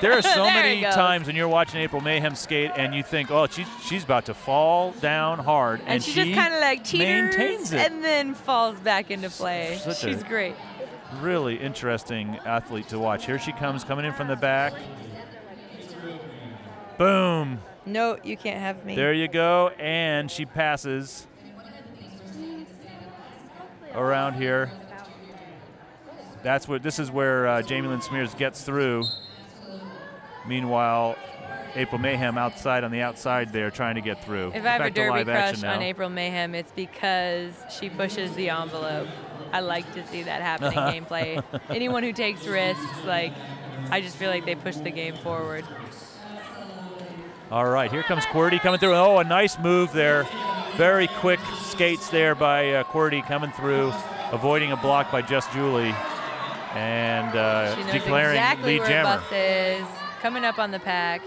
There are so many times when you're watching April Mayhem skate and you think, oh, she's about to fall down hard. And she just kind of like teeters and then falls back into play. She's great. Really interesting athlete to watch. Here she comes, coming in from the back. Boom. No, you can't have me. There you go, and she passes around here. That's what. This is where Jamie Lynn Spears gets through. Meanwhile, April Mayhem outside on the outside there trying to get through. If I have a derby crush on April Mayhem, it's because she pushes the envelope. I like to see that happen in gameplay. Anyone who takes risks, like, I just feel like they push the game forward. All right, here comes QWERTY coming through. Oh, a nice move there. Very quick skates there by QWERTY coming through, avoiding a block by Just Julie, and declaring exactly lead jammer. Bus is coming up on the pack.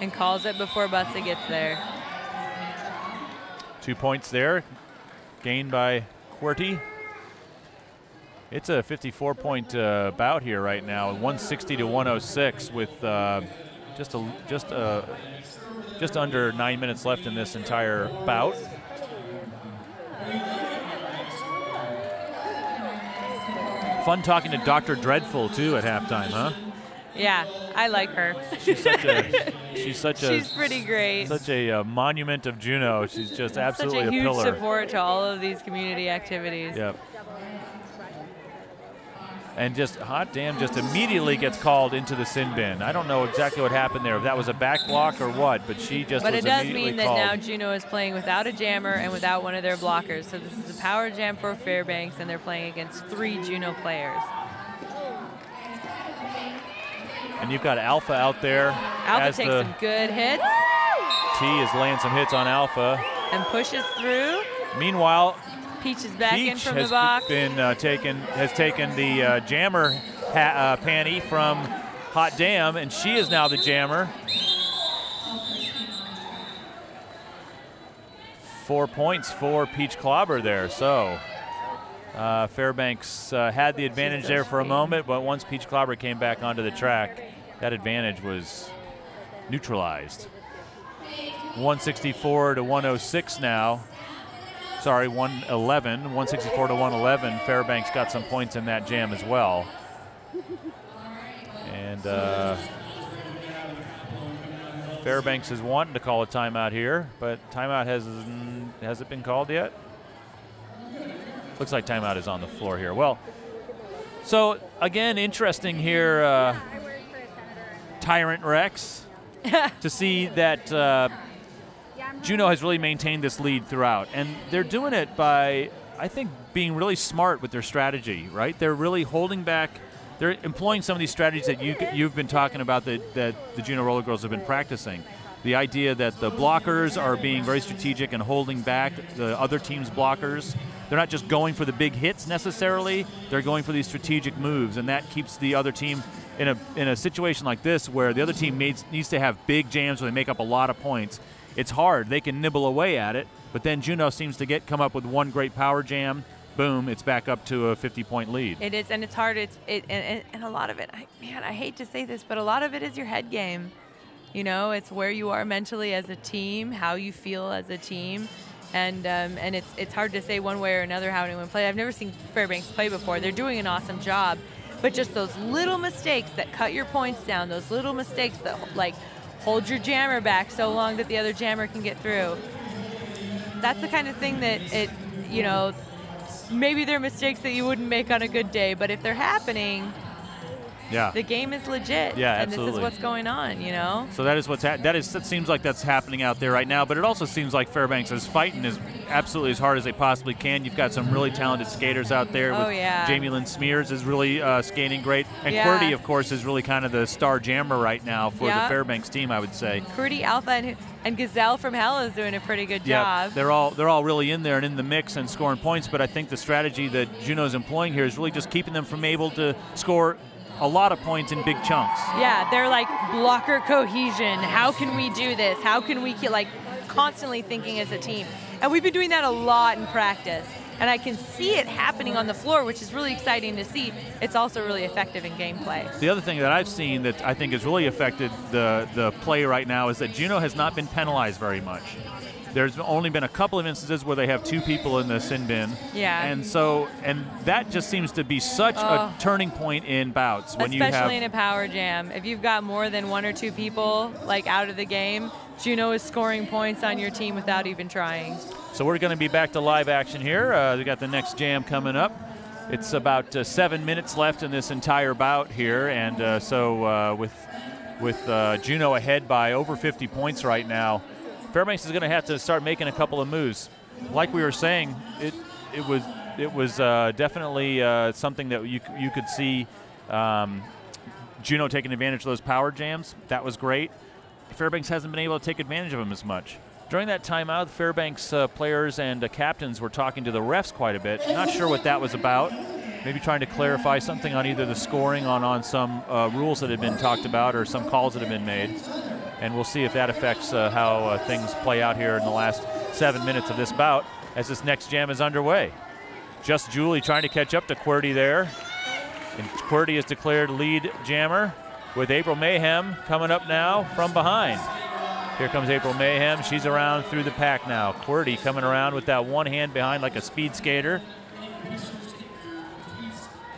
And calls it before Busta gets there. 2 points there, gained by QWERTY. It's a 54-point bout here right now, 160 to 106, with just under 9 minutes left in this entire bout. Fun talking to Dr. Dreadful too at halftime, huh? Yeah, I like her. She's pretty great. Such a monument of Juneau. She's just absolutely a pillar. Such a huge support to all of these community activities. Yep. And just hot damn, just immediately gets called into the sin bin. I don't know exactly what happened there, if that was a back block or what, but she just was immediately called. But it does mean that now Juneau is playing without a jammer and without one of their blockers. So this is a power jam for Fairbanks, and they're playing against 3 Juneau players. And you've got Alpha out there. Alpha takes some good hits. T is laying some hits on Alpha. And pushes through. Meanwhile, Peach is back in from the box. Peach has taken the jammer panty from Hot Damn, and she is now the jammer. 4 points for Peach Clobber there. So Fairbanks had the advantage there for a moment, but once Peach Clobber came back onto the track, that advantage was neutralized. 164 to 106 now. Sorry, 164 to 111. Fairbanks got some points in that jam as well. And Fairbanks is wanting to call a timeout here, but timeout has it been called yet? Looks like timeout is on the floor here. Well, so again, interesting here, Tyrant Rex, to see that Juneau has really maintained this lead throughout, and they're doing it by, I think, being really smart with their strategy, right? They're really holding back. They're employing some of these strategies that you've been talking about that the Juneau Rollergirls have been practicing. The idea that the blockers are being very strategic and holding back the other team's blockers. They're not just going for the big hits necessarily. They're going for these strategic moves, and that keeps the other team in a situation like this where the other team needs to have big jams where they make up a lot of points. It's hard. They can nibble away at it, but then Juneau seems to come up with one great power jam. Boom! It's back up to a 50-point lead. It is, and it's hard. And a lot of it. I hate to say this, but a lot of it is your head game. You know, it's where you are mentally as a team, how you feel as a team, and it's hard to say one way or another how anyone played. I've never seen Fairbanks play before. They're doing an awesome job, but just those little mistakes that cut your points down. Those little mistakes that hold your jammer back so long that the other jammer can get through. That's the kind of thing that maybe they're mistakes that you wouldn't make on a good day, but if they're happening, yeah, the game is legit. Yeah, and absolutely. This is what's going on, you know? So that is what's that seems like that's happening out there right now, but it also seems like Fairbanks is fighting absolutely as hard as they possibly can. You've got some really talented skaters out there. Oh, with yeah. Jamie Lynn Spears is really skating great. And yeah. QWERTY, of course, is really kind of the star jammer right now for yep. the Fairbanks team, I would say. QWERTY, Alpha, and Gazelle from Hell is doing a pretty good job. Yep. They're all really in there and in the mix and scoring points, but I think the strategy that Juneau's employing here is really just keeping them from able to score a lot of points in big chunks. Yeah, they're like blocker cohesion. How can we do this? How can we like constantly thinking as a team? And we've been doing that a lot in practice. And I can see it happening on the floor, which is really exciting to see. It's also really effective in gameplay. The other thing that I've seen that I think has really affected the play right now is that Juneau has not been penalized very much. There's only been a couple of instances where they have two people in the sin bin. Yeah. And so, and that just seems to be such a turning point in bouts. When especially in a power jam. If you've got more than one or two people like out of the game, Juneau is scoring points on your team without even trying. So we're going to be back to live action here. We got the next jam coming up. It's about 7 minutes left in this entire bout here. And so with Juneau ahead by over 50 points right now, Fairbanks is going to have to start making a couple of moves. Like we were saying, it was definitely something that you could see Juneau taking advantage of those power jams. That was great. Fairbanks hasn't been able to take advantage of them as much. During that timeout, Fairbanks players and captains were talking to the refs quite a bit. Not sure what that was about. Maybe trying to clarify something on either the scoring on some rules that had been talked about or some calls that have been made. And we'll see if that affects how things play out here in the last 7 minutes of this bout as this next jam is underway. Just Julie trying to catch up to QWERTY there. And QWERTY is declared lead jammer with April Mayhem coming up now from behind. Here comes April Mayhem. She's around through the pack now. QWERTY coming around with that one hand behind like a speed skater.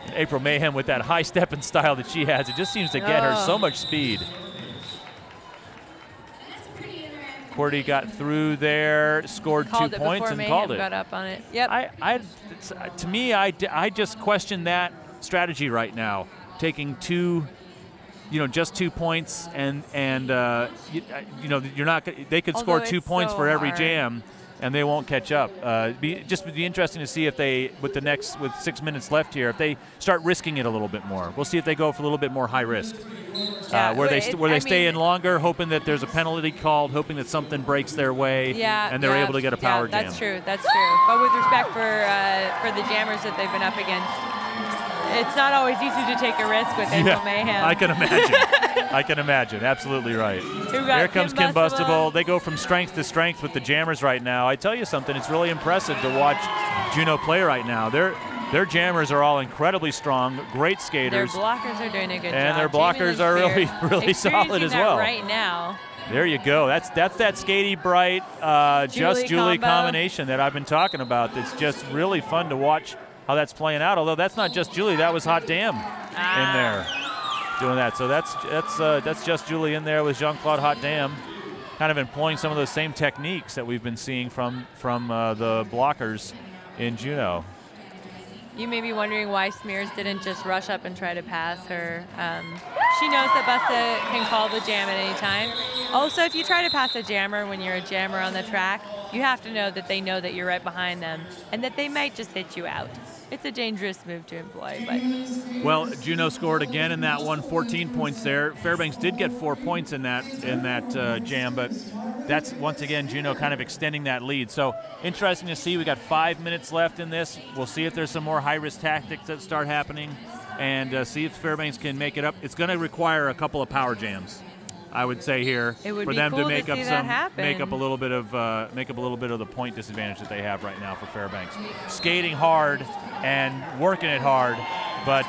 And April Mayhem with that high stepping style that she has. It just seems to get her so much speed. QWERTY got through there, scored 2 points, and called it. Got up on it. Yep. To me, I just question that strategy right now, taking two, you know, just 2 points, and you're not. They could score 2 points for every jam, and they won't catch up. Just be interesting to see if they, with 6 minutes left here, if they start risking it a little bit more. We'll see if they go for a little bit more high risk. Where they stay in longer, hoping that there's a penalty called, hoping that something breaks their way, and they're able to get a power jam. That's true. That's true. But with respect for the jammers that they've been up against, it's not always easy to take a risk with April Mayhem. I can imagine. I can imagine. Absolutely right. Here comes Combustible. They go from strength to strength with the jammers right now. I tell you something, it's really impressive to watch Juneau play right now. Their jammers are all incredibly strong, great skaters. Their blockers are doing a good job. And their blockers are really solid as well. Right now. There you go. That's that Skatey Bright, Just Julie combination that I've been talking about. That's just really fun to watch how that's playing out. Although that's not Just Julie. That was Hot Damn in there doing that. So that's Just Julie in there with Jean Claude Hot Damn, kind of employing some of those same techniques that we've been seeing from the blockers in Juneau. You may be wondering why Smears didn't just rush up and try to pass her. She knows that Busta can call the jam at any time. Also, if you try to pass a jammer when you're a jammer on the track, you have to know that you're right behind them and that they might just hit you out. It's a dangerous move to employ. Well, Juneau scored again in that one, 14 points there. Fairbanks did get 4 points in that jam, but that's, once again, Juneau kind of extending that lead. So interesting to see. We got 5 minutes left in this. We'll see if there's some more high-risk tactics that start happening and see if Fairbanks can make it up. It's going to require a couple of power jams, I would say here, for them to make up a little bit of the point disadvantage that they have right now for Fairbanks. Skating hard and working it hard, but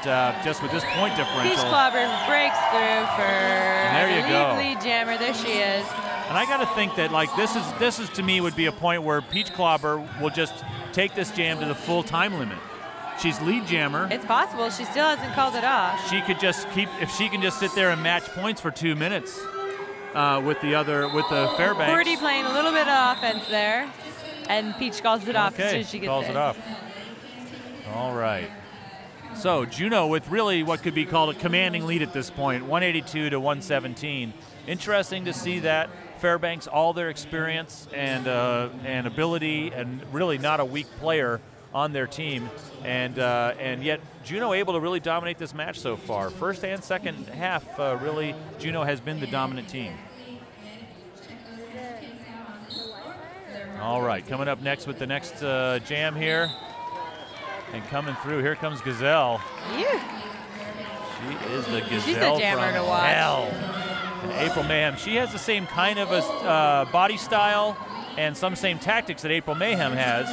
just with this point differential. Peach Clobber breaks through for lead jammer. There she is. And I got to think that like this is to me would be a point where Peach Clobber will just take this jam to the full time limit. She's lead jammer. It's possible. She still hasn't called it off. She could just keep if she can sit there and match points for 2 minutes. With the Fairbanks. QWERTY playing a little bit of offense there, and Peach calls it off as soon as she gets it off. All right. So Juneau with really what could be called a commanding lead at this point, 182 to 117. Interesting to see that Fairbanks, all their experience and ability, and really not a weak player on their team, and yet Juneau able to really dominate this match so far. First and second half, really, Juneau has been the dominant team. All right, coming up next with the next jam here, and coming through, here comes Gazelle. Yeah. She is the Gazelle from Hell. And April Mayhem, she has the same kind of a body style and some same tactics that April Mayhem has.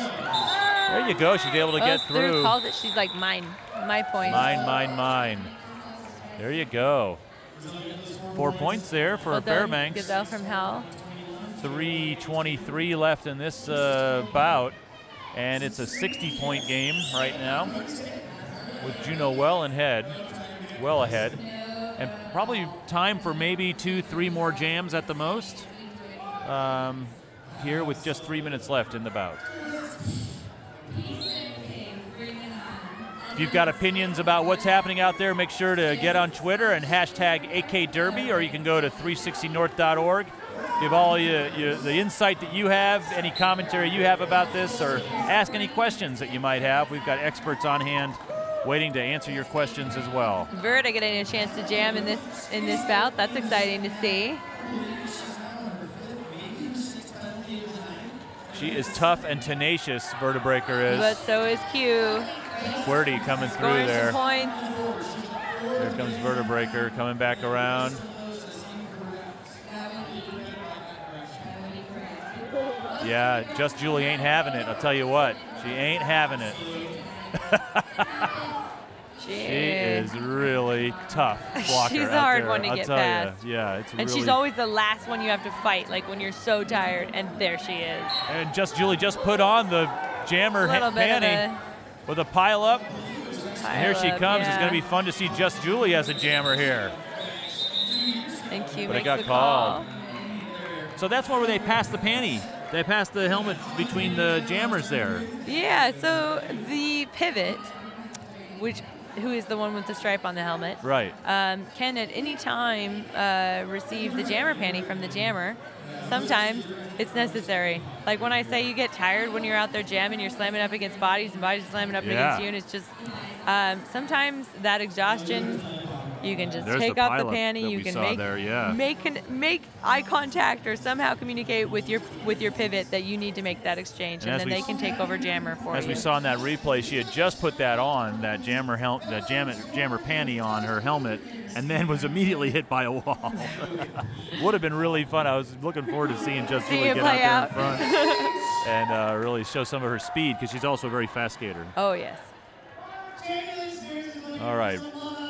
There you go, she's able to get through. Through calls it, she's like, mine, my point. Mine, mine, mine. There you go. 4 points there for Fairbanks. Gazelle from Hell. 3:23 left in this bout, and it's a 60-point game right now with Juneau well ahead, and probably time for maybe two or three more jams at the most here with just 3 minutes left in the bout. If you've got opinions about what's happening out there, make sure to get on Twitter and hashtag AK Derby, or you can go to 360north.org. Give all the insight that you have, any commentary you have about this, or ask any questions that you might have. We've got experts on hand waiting to answer your questions as well. Verta getting a chance to jam in this bout. That's exciting to see. She is tough and tenacious, Vertebraker is. But so is Q. QWERTY coming through there. There comes Vertebraker coming back around. Yeah, Just Julie ain't having it, I'll tell you what. She ain't having it. She is really tough blocker. She's a hard one to get past. Yeah, it's really. And she's always the last one you have to fight, like when you're so tired, and there she is. And Just Julie just put on the jammer panty with a pile up. And here she comes. Yeah. It's going to be fun to see Just Julie as a jammer here. Thank you. But it got called. So that's where they passed the panty. They passed the helmet between the jammers there. Yeah, so the pivot, who is the one with the stripe on the helmet, right? Can at any time receive the jammer panty from the jammer. Sometimes it's necessary. Like when I say you get tired when you're out there jamming, you're slamming up against bodies and bodies slamming up against you, and it's just sometimes that exhaustion. You can just take off the panty. You can make eye contact or somehow communicate with your pivot that you need to make that exchange, and then they can take over jammer for you. As we saw in that replay, she had just put that on, that jammer panty on her helmet, and then was immediately hit by a wall. Would have been really fun. I was looking forward to seeing Just Julie get out there in front and really show some of her speed, because she's also a very fast skater. Oh yes. All right.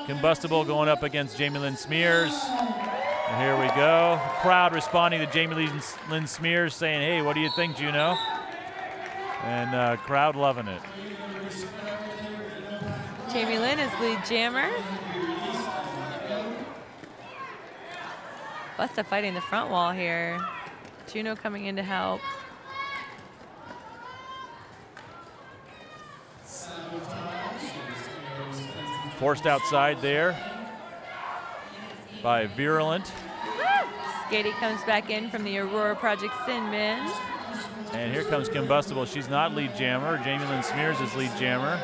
Combustible going up against Jamie Lynn Spears. And here we go. Crowd responding to Jamie Lynn Spears saying, hey, what do you think, Juneau? And crowd loving it. Jamie Lynn is lead jammer. Busta fighting the front wall here. Juneau coming in to help. Forced outside there by Virulent. Skatey comes back in from the Aurora Project Sin Min. And here comes Combustible. She's not lead jammer. Jamie Lynn Spears is lead jammer.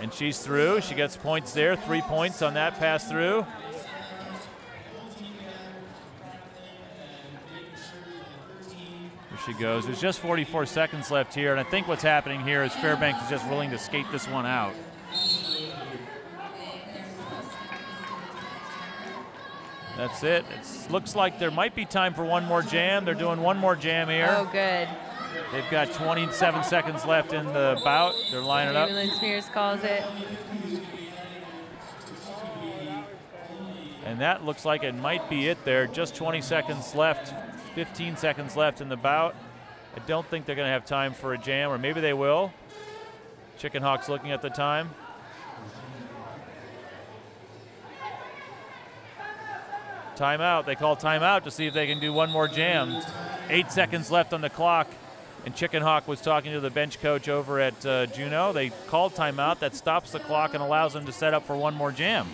And she's through. She gets points there. 3 points on that pass through. She goes. There's just 44 seconds left here, and I think what's happening here is Fairbanks is just willing to skate this one out. That's it. It looks like there might be time for one more jam. They're doing one more jam here. Oh, good. They've got 27 seconds left in the bout. They're lining up. Lynn Spears calls it. And that looks like it might be it there. Just 20 seconds left. 15 seconds left in the bout. I don't think they're going to have time for a jam, or maybe they will. Chicken Hawk's looking at the time. Timeout. They call timeout to see if they can do one more jam. 8 seconds left on the clock, and Chicken Hawk was talking to the bench coach over at Juneau. They called timeout. That stops the clock and allows them to set up for one more jam.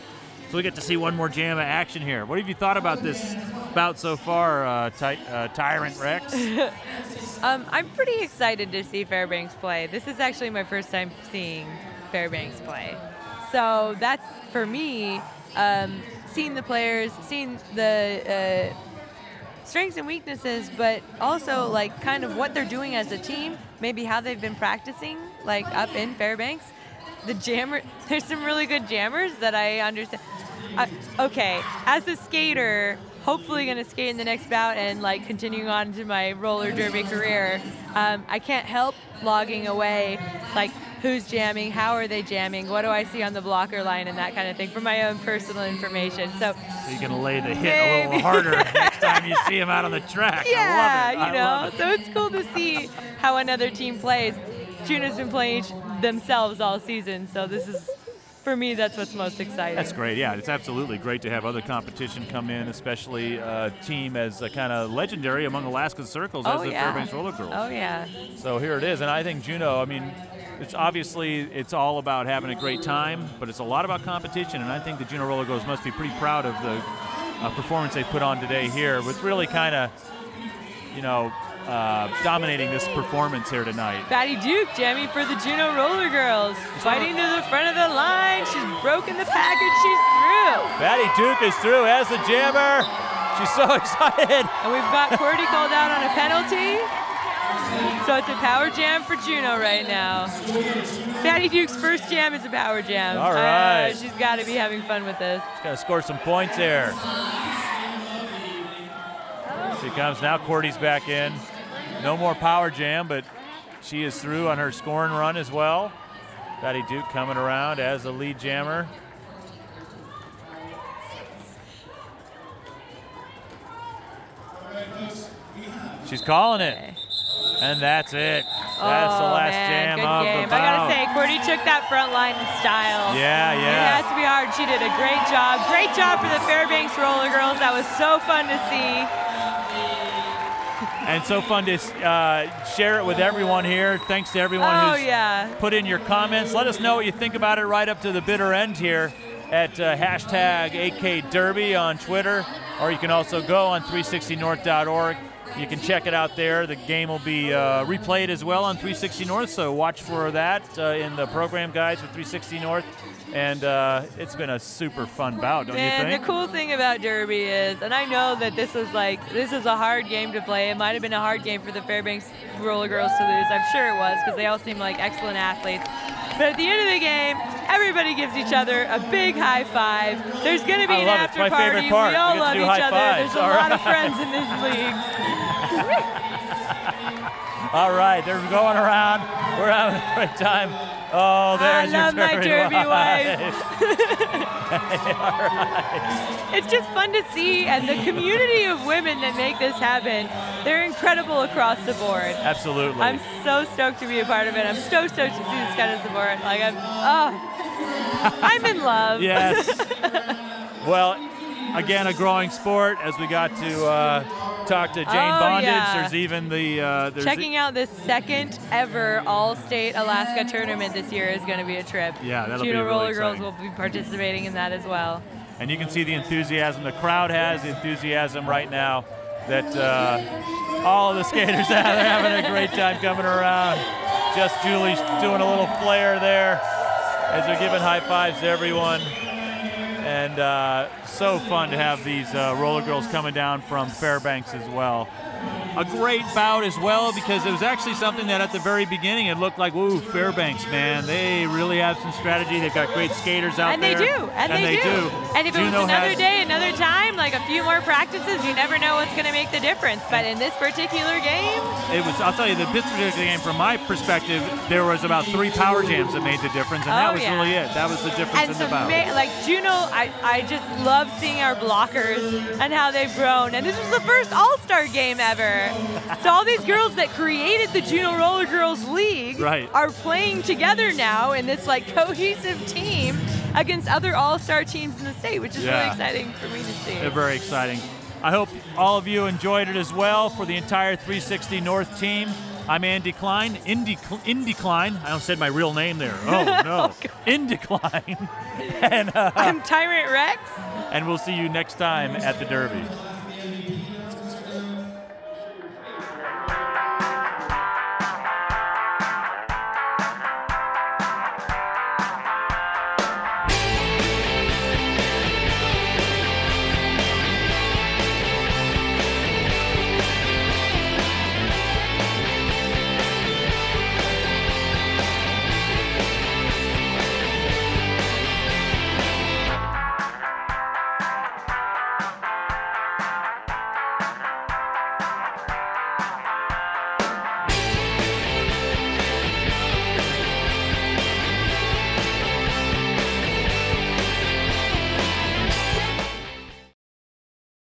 So we get to see one more jam of action here. What have you thought about this bout so far, Tyrant Rex? I'm pretty excited to see Fairbanks play. This is actually my first time seeing Fairbanks play. So that's, for me, seeing the players, seeing the strengths and weaknesses, but also like kind of what they're doing as a team, maybe how they've been practicing like up in Fairbanks. the jammer, there's some really good jammers that I understand. Okay, as a skater, hopefully gonna skate in the next bout and like continuing on to my roller derby career, I can't help logging away, like who's jamming, how are they jamming, what do I see on the blocker line and that kind of thing for my own personal information. So you're gonna lay the hit maybe a little harder next time you see him out on the track. Yeah, I love it. I know. So it's cool to see how another team plays. Juneau's been playing themselves all season, so this is, for me, that's what's most exciting. That's great, yeah. It's absolutely great to have other competition come in, especially a team as kind of legendary among Alaskan circles as the Fairbanks Rollergirls. Oh, yeah. So here it is, and I think Juneau, I mean, it's obviously, it's all about having a great time, but it's a lot about competition, and I think the Juneau Rollergirls must be pretty proud of the performance they put on today here, with really kind of, you know, dominating this performance here tonight. Fatty Duke jamming for the Juneau Rollergirls, fighting to the front of the line. She's broken the package, she's through. Fatty Duke is through as the jammer. She's so excited. And we've got QWERTY called out on a penalty. So it's a power jam for Juneau right now. Fatty Duke's first jam is a power jam. All right. She's gotta be having fun with this. She's gotta score some points here. She comes, now QWERTY's back in. No more power jam, but she is through on her scoring run as well. Fatty Duke coming around as the lead jammer. She's calling it. And that's it. That's the last jam of the bout. I gotta say, QWERTY took that front line in style. Yeah, yeah. It has to be hard. She did a great job. Great job for the Fairbanks Rollergirls. That was so fun to see. And so fun to share it with everyone here. Thanks to everyone who's put in your comments. Let us know what you think about it right up to the bitter end here at hashtag AK Derby on Twitter, or you can also go on 360north.org. You can check it out there. The game will be replayed as well on 360 North, so watch for that in the program guides for 360 North. And it's been a super fun bout, don't you think? And the cool thing about Derby is, and I know that this was like, this is a hard game to play. It might have been a hard game for the Fairbanks Rollergirls to lose. I'm sure it was, because they all seem like excellent athletes. But at the end of the game, everybody gives each other a big high five. There's going to be an after party. We all love each other. There's a lot of friends in this league. All right, they're going around. We're having a great time. Oh, there's your derby wife. Hey, all right. It's just fun to see, and the community of women that make this happen, they're incredible across the board. Absolutely. I'm so stoked to be a part of it. I'm so stoked to see this kind of support. Like, I'm in love. Yes. Well, again, a growing sport as we got to talk to Jane Bondage. Yeah. There's even the... there's checking out the second ever All-State Alaska tournament this year is going to be a trip. Yeah, that'll be really exciting. Juneau Rollergirls will be participating in that as well. And you can see the enthusiasm the crowd has, the enthusiasm right now that all of the skaters have. They're having a great time coming around. Just Julie's doing a little flare there as they're giving high fives to everyone. And so fun to have these roller girls coming down from Fairbanks as well. A great bout as well, because it was actually something that at the very beginning it looked like, ooh, Fairbanks, man, they really have some strategy. They've got great skaters out there. And they do. And if it was another day, another time, like a few more practices, you never know what's going to make the difference. But in this particular game, it was, I'll tell you, this particular game, from my perspective, there was about 3 power jams that made the difference, and that was really it. That was the difference in the bout. Like Juneau, I just love seeing our blockers and how they've grown. And this was the first All-Star game ever. So all these girls that created the Juneau Rollergirls League are playing together now in this like cohesive team against other all-star teams in the state, which is really exciting for me to see. They're very exciting. I hope all of you enjoyed it as well. For the entire 360 North team, I'm Andy Klein, in Decline. I almost said my real name there. Oh, no. In Decline. And, I'm Tyrant Rex. And we'll see you next time at the Derby.